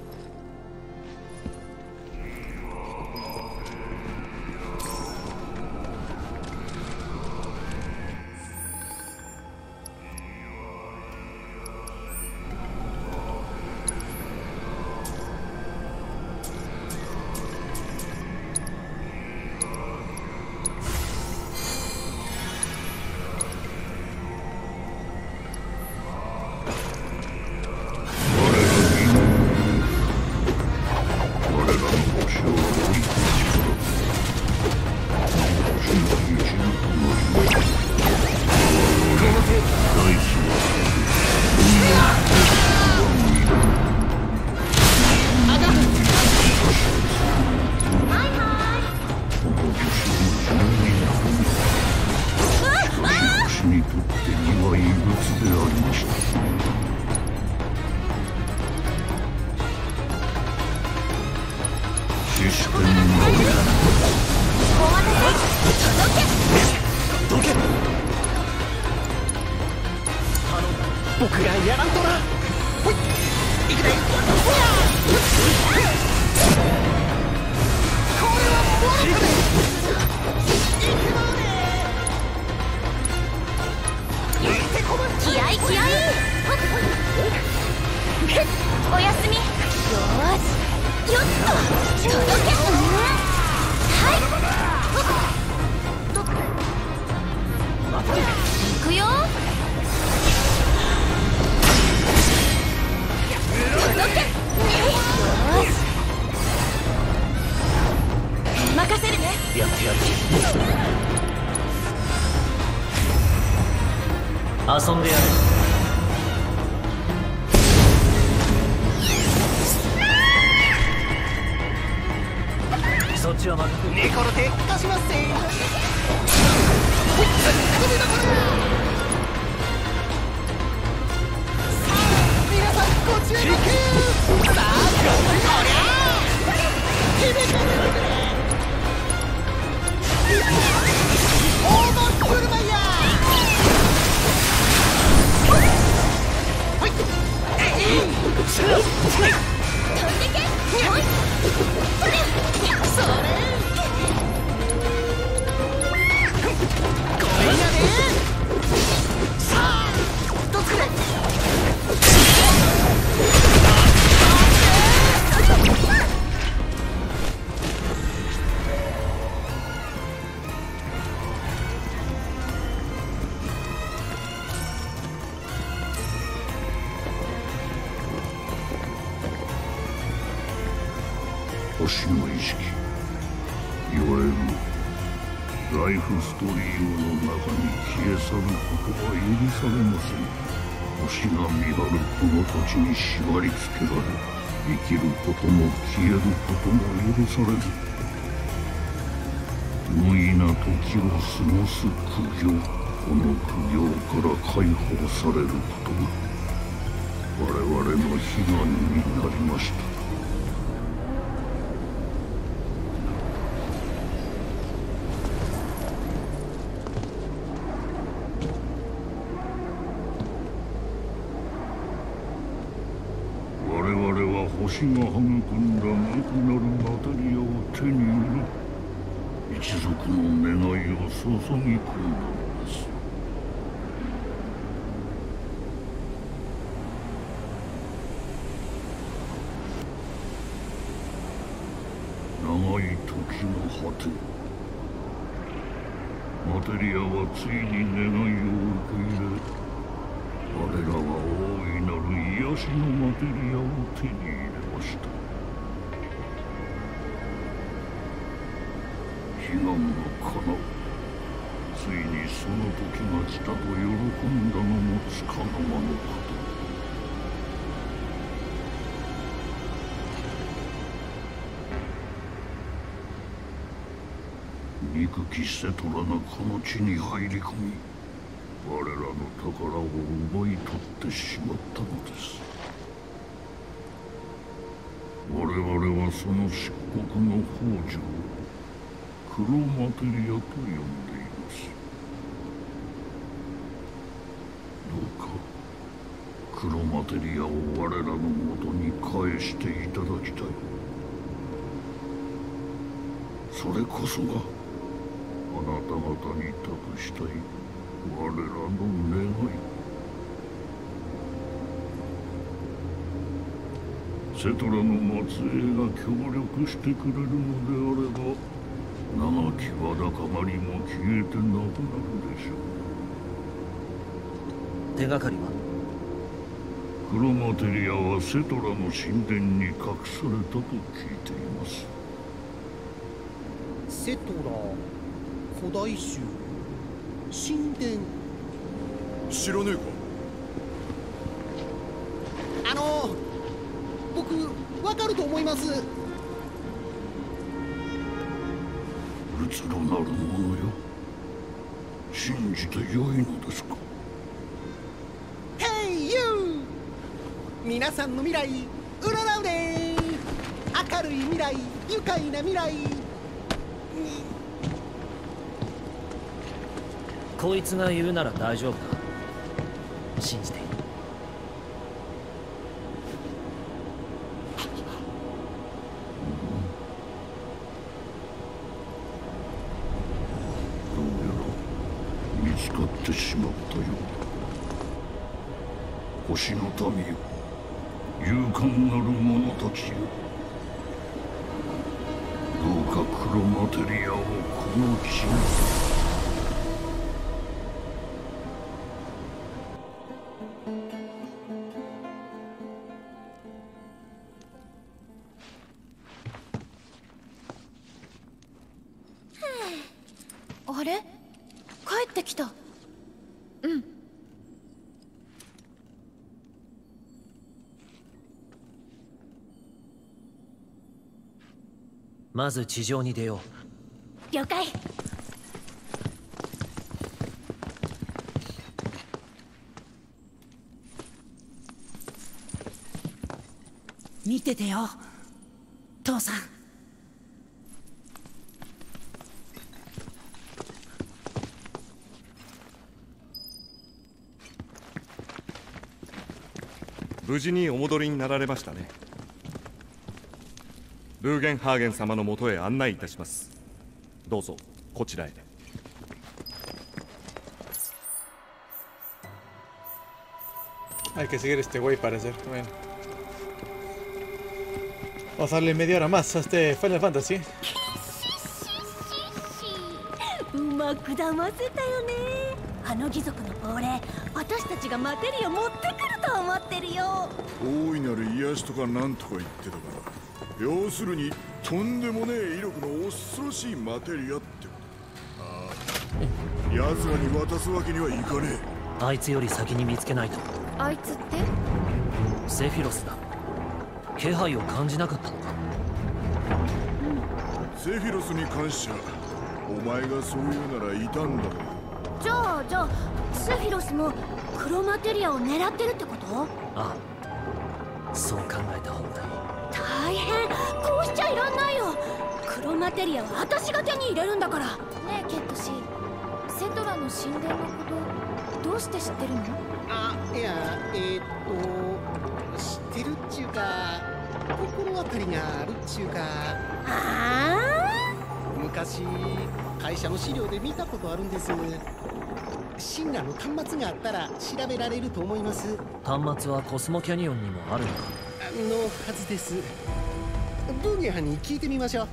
星の意識、いわゆるライフストーリーの中に消え去ることは許されません。星が見張るこの土地に縛り付けられ、生きることも消えることも許されず、無意な時を過ごす苦行、この苦行から解放されることが我々の悲願になりました。我々は星が育んだ無くなるマテリアを手に入れ、一族の願いを注ぎ込んだ。長い時の果て、マテリアはついに願いを受け入れ、我らは大いなる癒しのマテリアを手に入れました。悲願が叶う、ついにその時が来たと喜んだのもつかの間のこと。憎きセトラがこの地に入り込み、我らの宝を奪い取ってしまったのです。我々はその漆黒の宝珠を黒マテリアと呼んでいます。どうか黒マテリアを我らのもとに返していただきたい。それこそがあなた方に託したい我らの願い。セトラの末裔が協力してくれるのであれば、長きわだかまりも消えてなくなるでしょう。手がかりは？黒マテリアはセトラの神殿に隠されたと聞いています。セトラ古代種神殿、知らねえか。僕分かると思います。うつろなる者よ、信じてよいのですか。Hey you、 皆さんの未来占うで。明るい未来、愉快な未来。こいつが言うなら大丈夫だ。信じて。どうやら見つかってしまったようだ。星の民よ、勇敢なる者たちよ、どうか黒マテリアをこの地に。まず地上に出よう。了解。見ててよ、父さん。無事にお戻りになられましたね。ブーゲンハーゲン様のもとへ案内いたします。どうぞこちらへ。Hay que seguir este güey para hacer. Bueno, vamos a darle media hora más a este Final Fantasy. うまく騙せたよね。あの義族の亡霊、私たちがマテリア持ってくると思ってるよ。大いなる癒しとかなんとか言ってたから、要するにとんでもねえ威力の恐ろしいマテリアって。ああ、奴らに渡すわけにはいかねえ。あいつより先に見つけないと。あいつって？セフィロスだ。気配を感じなかったのか？うん、セフィロスに感謝。お前がそう言うならいたんだろ。じゃあセフィロスもクロマテリアを狙ってるってこと？ああ、そう考えた方がいい。大変、こうしちゃいらんないよ。クロマテリアは私が手に入れるんだからね。えケットシー、セトラの神殿のことどうして知ってるの？あ、いや、知ってるっちゅうか、心当たりがあるっちゅうか。昔会社の資料で見たことあるんです。神羅の端末があったら調べられると思います。端末はコスモキャニオンにもあるのか？のはずです。ブギハに聞いてみましょう。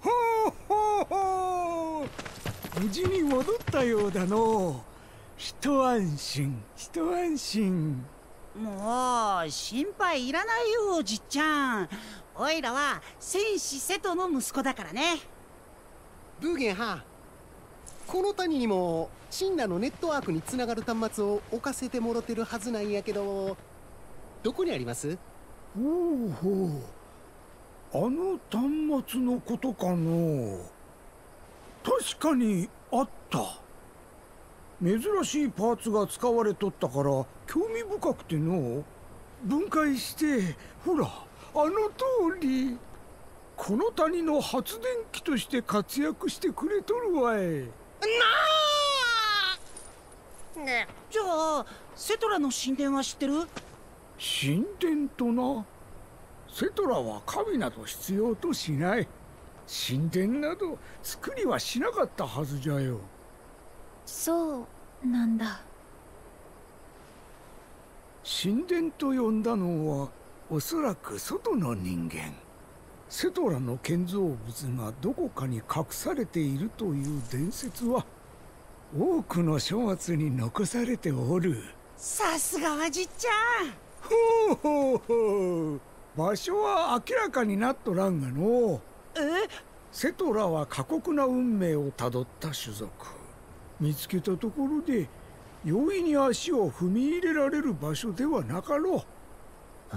ほうほうほう、無事に戻ったようだの。一安心。もう心配いらないよ、じっちゃん。おいらは戦士瀬戸の息子だからね。ブーゲンハ、この谷にも神羅のネットワークにつながる端末を置かせてもろてるはずなんやけど、どこにあります？ほうほう、あの端末のことかの。確かにあった。珍しいパーツが使われとったから興味深くての。分解してほら、あの通りこの谷の発電機として活躍してくれとるわいなあ、ね。じゃあセトラの神殿は知ってる？神殿とな、セトラは神など必要としない。神殿など作りはしなかったはずじゃよ。そうなんだ。神殿と呼んだのはおそらく外の人間。セトラの建造物がどこかに隠されているという伝説は多くの書物に残されておる。さすがはじっちゃん。ほうほうほう、場所は明らかになっとらんがの。え？セトラは過酷な運命をたどった種族。見つけたところで容易に足を踏み入れられる場所ではなかろう。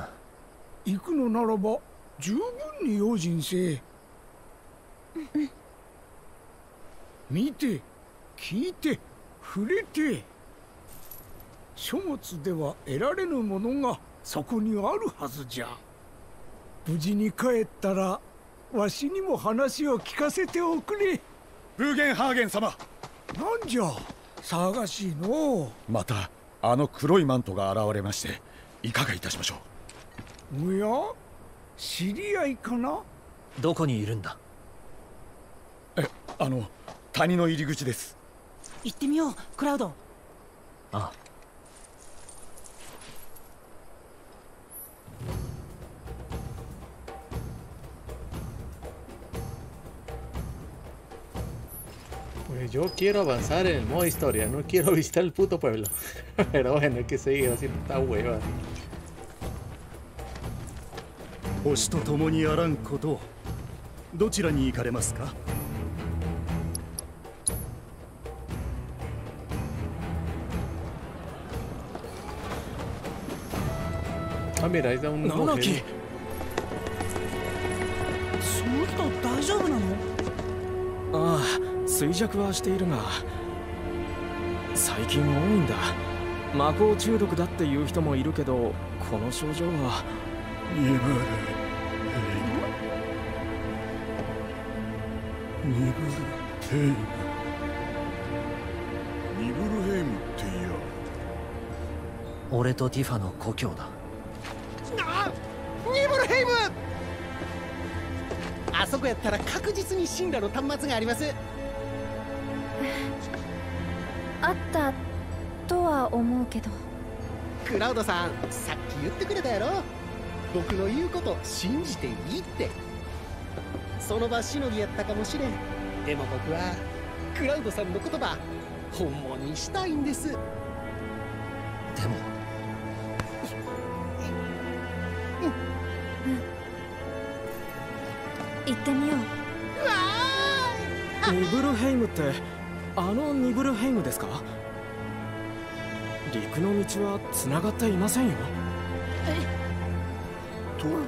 行くのならば十分に用心せ。見て、聞いて、触れて、書物では得られぬものがそこにあるはずじゃ。無事に帰ったらわしにも話を聞かせておくれ。ブーゲンハーゲン様、なんじゃ騒がしいの。またあの黒いマントが現れまして、いかがいたしましょう。おや、知り合いかな？どこにいるんだ？谷の入り口です。行ってみよう、クラウド。ああ。Yo quiero avanzar en el modo historia, no quiero visitar el puto pueblo. Pero bueno, hay que seguir haciendo esta hueva. 星と共にあらんこと、どちらに行かれますか？あ、mira, ahí da un mujer. ¿Nanaki? ¿Soto, ¿大丈夫なの？ああ。衰弱はしているが最近多いんだ。魔法中毒だっていう人もいるけど、この症状はニブルヘイムって言う。俺とティファの故郷だ。あ、ニブルヘイム。あそこやったら確実に神羅の端末があります。あったとは思うけど。クラウドさん、さっき言ってくれたやろ。僕の言うこと信じていいって。その場しのぎやったかもしれん。でも僕はクラウドさんの言葉本物にしたいんです。でも行ってみよう。ニブルヘイムってあのニブルヘイムですか？陸の道はつながっていませんよ。とくりゃ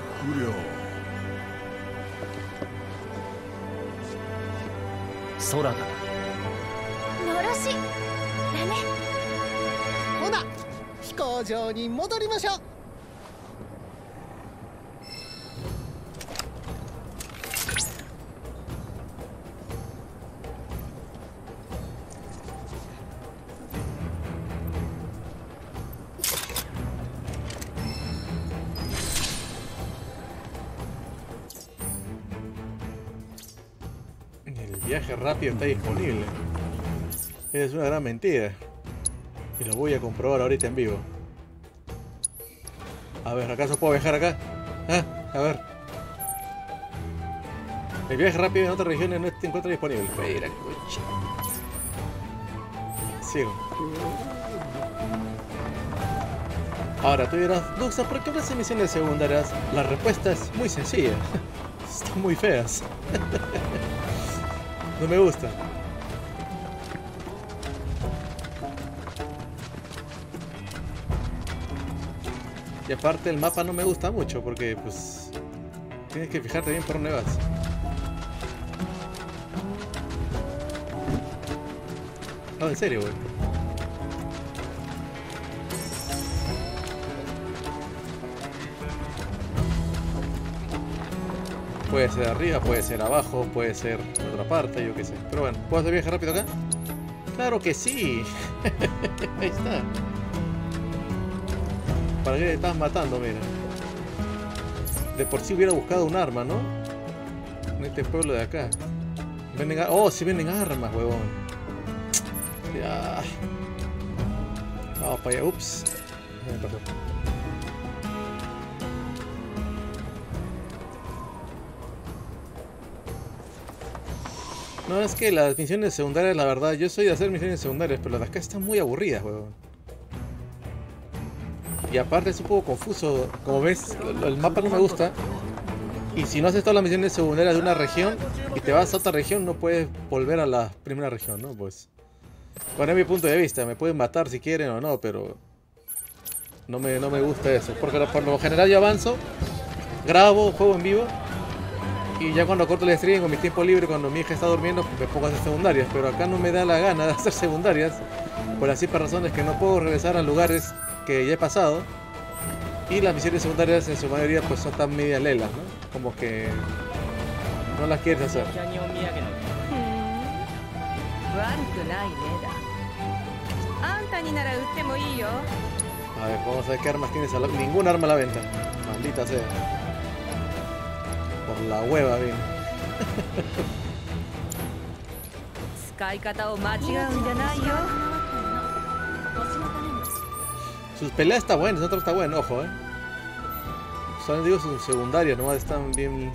空だのろしだね。ほな飛行場に戻りましょう。Rápido está disponible. Es una gran mentira. Y lo voy a comprobar ahorita en vivo. A ver, ¿acaso puedo viajar acá? Ah, a ver. El viaje rápido en otras regiones no se encuentra disponible. Espera, coche. Sigo. Ahora tú dirás, Duxa, ¿por qué las misiones secundarias? La respuesta es muy sencilla. Están muy feas. No me gusta. Y aparte el mapa no me gusta mucho porque pues tienes que fijarte bien por dónde vas. No, en serio, güey. Puede ser arriba, puede ser abajo, puede ser en otra parte, yo qué sé. Pero bueno, ¿puedo hacer viaje rápido acá? ¡Claro que sí! Ahí está. ¿Para qué le estás matando? Mira. De por sí hubiera buscado un arma, ¿no? En este pueblo de acá. Venden armas. ¡Oh, sí venden armas, huevón! Ya. Vamos para allá. Ups. Me pasó. No, es que las misiones secundarias, la verdad, yo soy de hacer misiones secundarias, pero las de acá están muy aburridas, weón. Y aparte es un poco confuso, como ves, el mapa no me gusta. Y si no haces todas las misiones secundarias de una región y te vas a otra región, no puedes volver a la primera región, ¿no? Pues, bueno, es mi punto de vista, me pueden matar si quieren o no, pero no me gusta eso. Porque por lo general yo avanzo, grabo, juego en vivo. Y ya cuando corto el stream con mi tiempo libre, cuando mi hija está durmiendo, me pongo a hacer secundarias. Pero acá no me da la gana de hacer secundarias, por las simples razones que no puedo regresar a lugares que ya he pasado. Y las misiones secundarias en su mayoría pues son tan medias lelas, ¿no? Como que no las quieres hacer. A ver, vamos a ver qué armas tienes a la... Ninguna arma a la venta. Maldita sea. Por la hueva, bien. Sus peleas están buenas, nosotros está bueno, ojo, Solo digo sus secundarias, nomás están bien.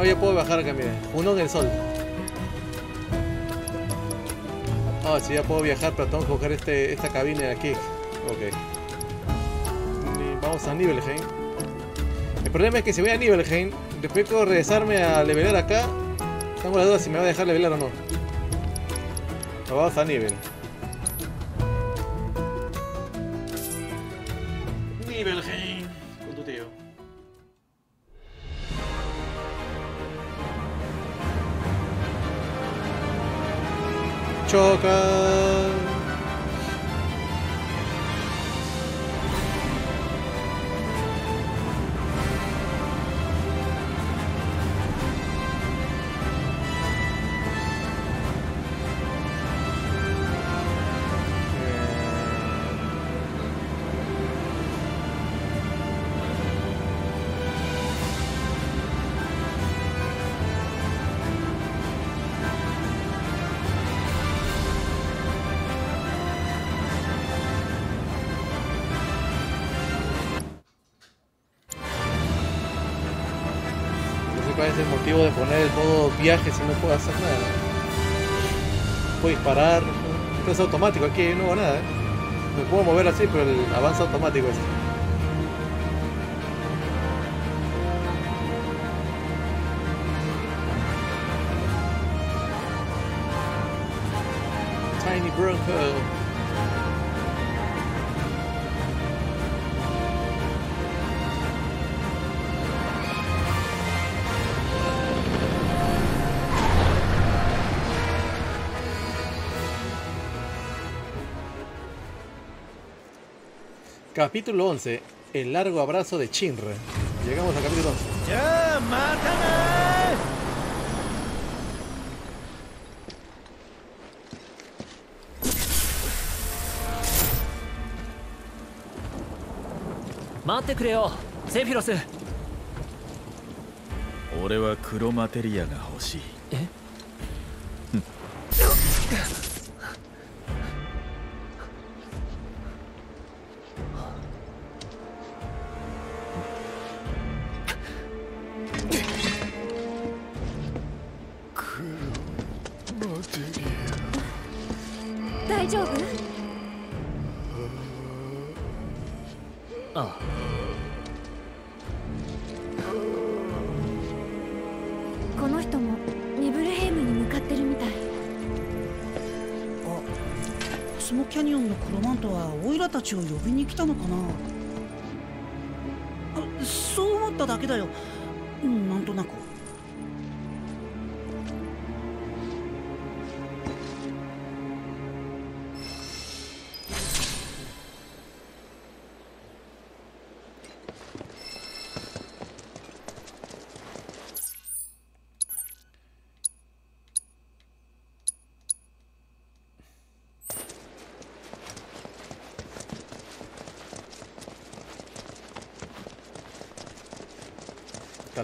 Oye, puedo bajar acá, mira. Uno en el sol. Ah, sí, ya puedo viajar, pero tengo que buscar esta cabina de aquí. Ok. Vamos a Nibelheim. El problema es que si voy a Nibelheim, después puedo regresarme a levelar acá. Tengo la duda si me va a dejar levelar o no. Nos vamos a Nibel. Nibelheim. Con tu tío. chocan. El motivo de poner el modo viaje si no puedo hacer nada, puedo disparar, esto es automático, aquí no hago nada, me puedo mover así pero el avance automático es. Tiny Bronco. Capítulo 11, el largo abrazo de Shinra. Llegamos al capítulo 11. ¡Ya, mátame! ¡Mate creo! ¡Sephirose! Ore wa kuro materia ga hoshii. ¿Eh?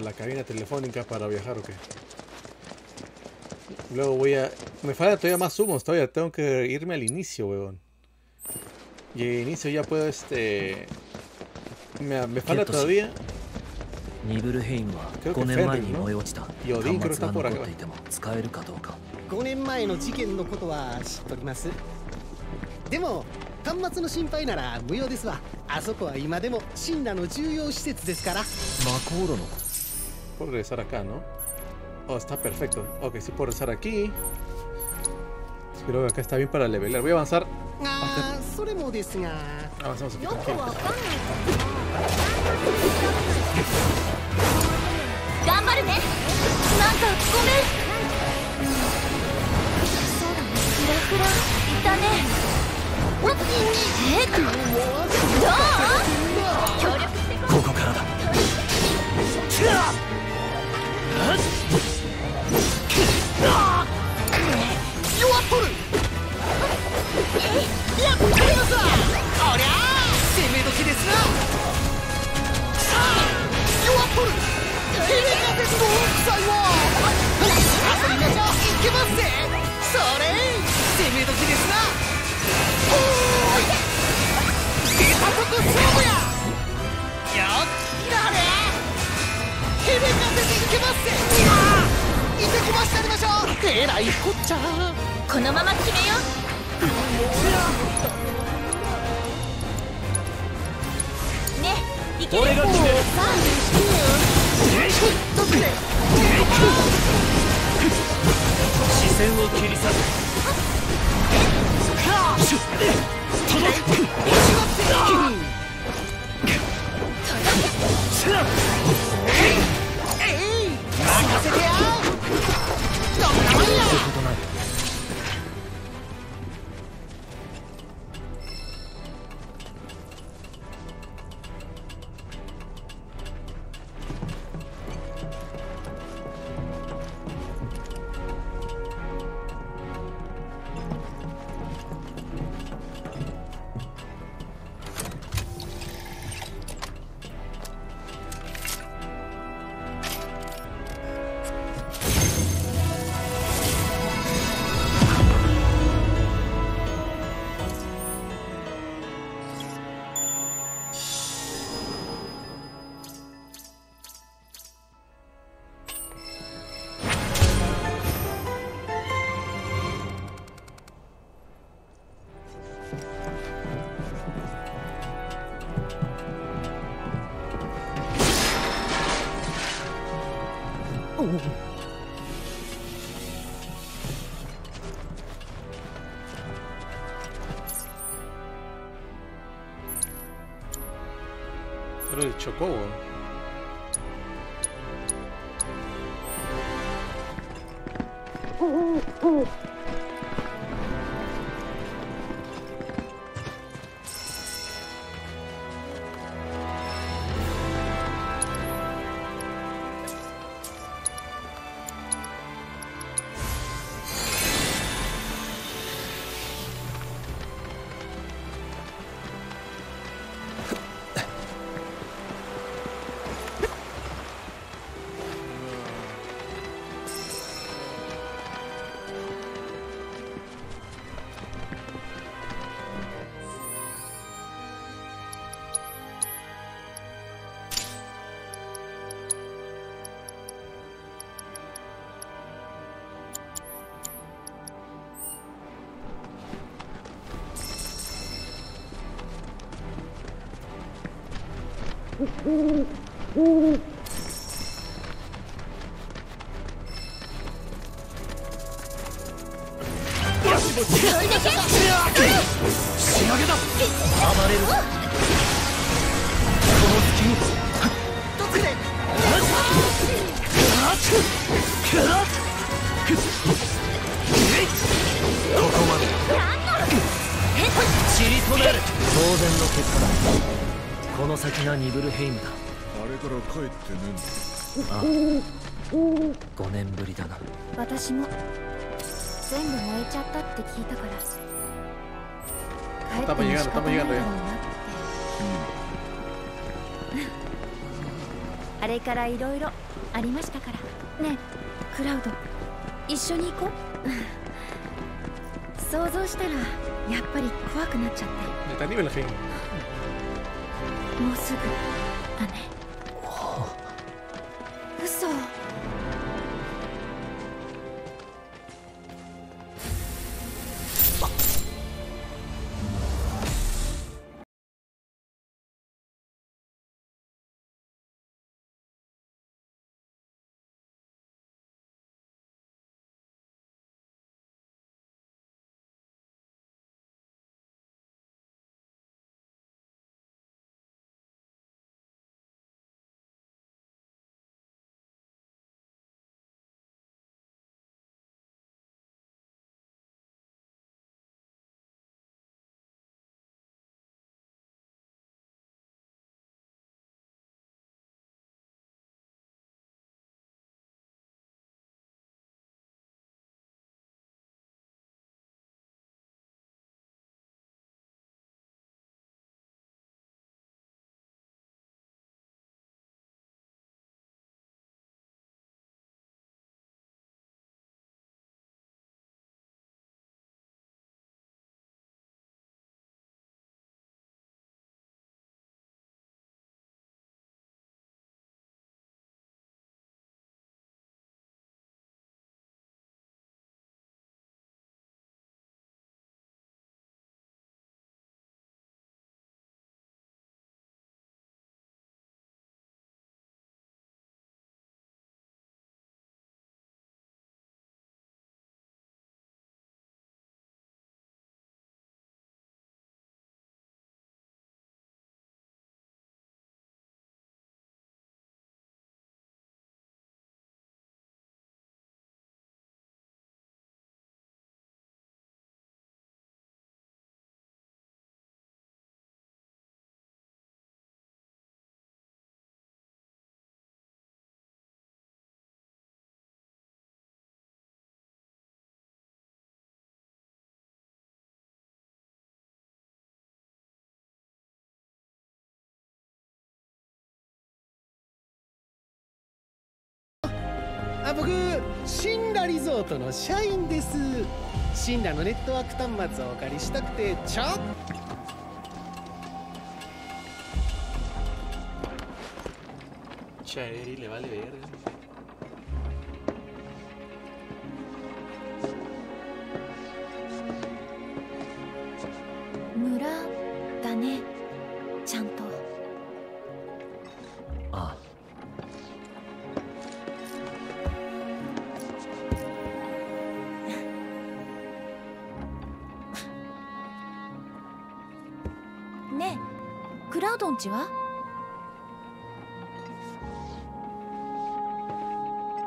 La cabina telefónica para viajar, ok. Luego voy a... Me falta todavía más humos, todavía tengo que irme al inicio, weón. Y al inicio ya puedo Me falta todavía... Creo que Fenrir, ¿no? Y Odín creo que está por acá. Puedo regresar acá, ¿no? Oh, está perfecto. Ok, sí puedo regresar aquí. Creo que acá está bien para levelar. Voy a avanzar. Avanzamos aquí. Chocó.あれからいろいろありましたから。ねえクラウド、一緒に行こう。想像したらやっぱり怖くなっちゃって。もうすぐだね。嘘。僕シンラリゾートの社員です。シンラのネットワーク端末をお借りしたくてちょっチャレリレバレベル。こんにちは。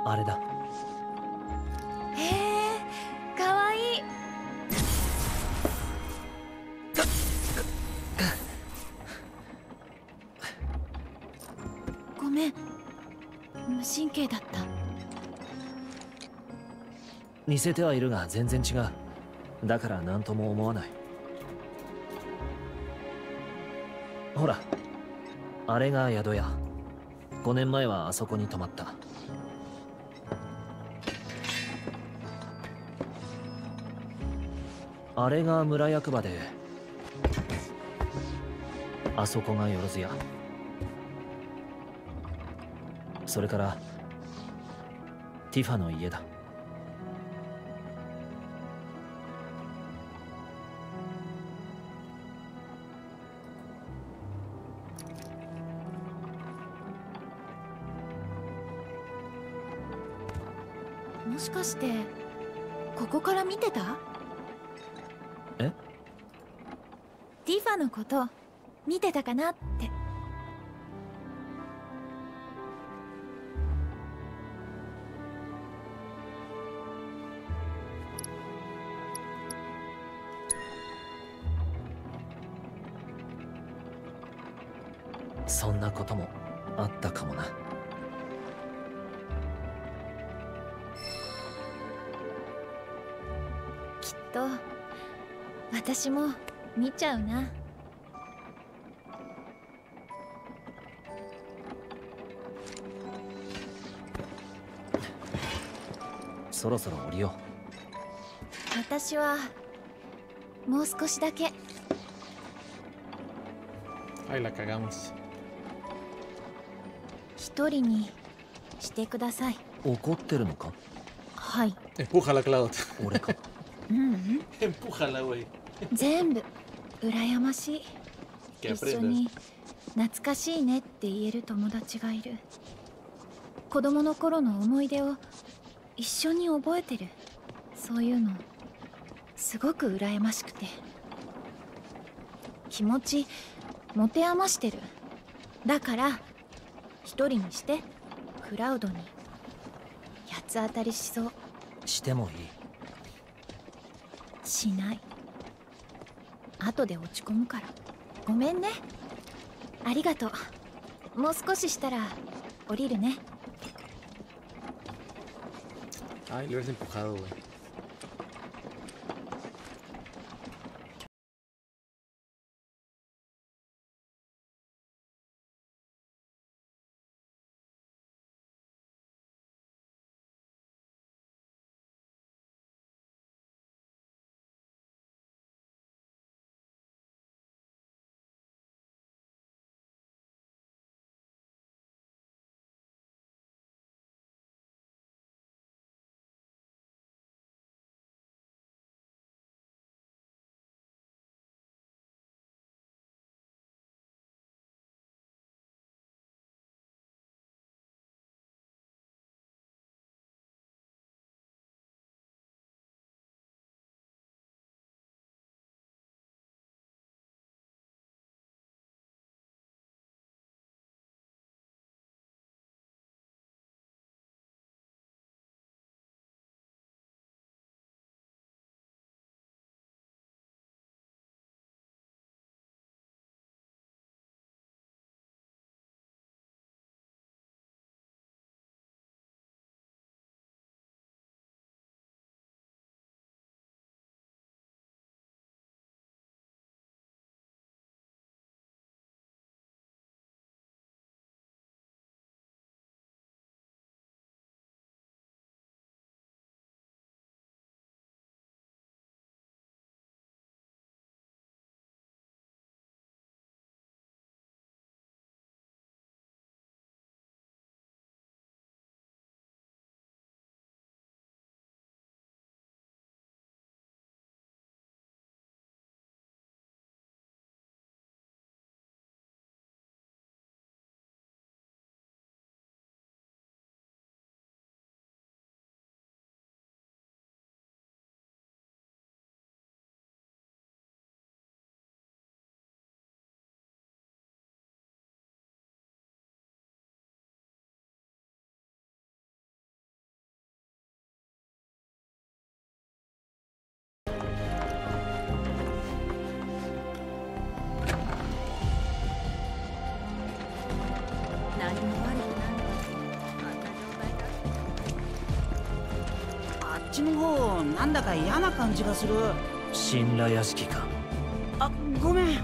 あれだ。へえ、かわいい。ごめん、無神経だった。似せてはいるが全然違う。だから何とも思わない。ほら。あれが宿屋。5年前はあそこに泊まった。あれが村役場で、あそこがよろず屋。それからティファの家だ。もしかしてここから見てた？え？ティファのこと見てたかなって。そんなこともあったかもな。私も見ちゃうな。そろそろ降りよう。私はもう少しだけ。はい、la cagamos。一人にしてください。怒ってるのか？はい。Empújala, Clau。俺か。うん。Empújala, güey。全部羨ましい。一緒に懐かしいねって言える友達がいる。子供の頃の思い出を一緒に覚えてる。そういうのすごく羨ましくて、気持ち持て余してる。だから一人にして。クラウドに八つ当たりしそう。してもいい？しない。後で落ち込むから。ごめんね。ありがとう。もう少ししたら降りるね。Ay, lo has empujado, güey. ちの方なんだか嫌な感じがする。神羅屋敷か。あ、ごめん。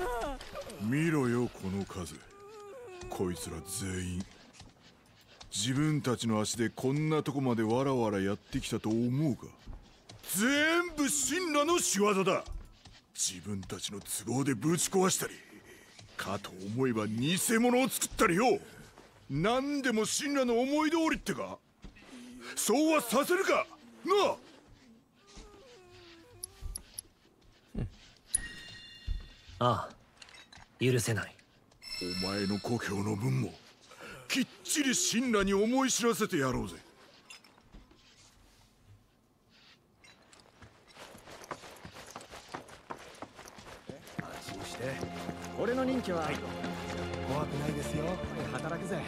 今日見ろよこの数。こいつら全員自分たちの足でこんなとこまでわらわらやってきたと思うか。全部神羅の仕業だ。自分たちの都合でぶち壊したりかと思えば偽物を作ったりよ。何でも神羅の思い通りってか。そうはさせるかなあ。ああ、許せない。お前の故郷の分もきっちり神羅に思い知らせてやろうぜ。安心して、俺の任期は怖くないですよ。働くぜ。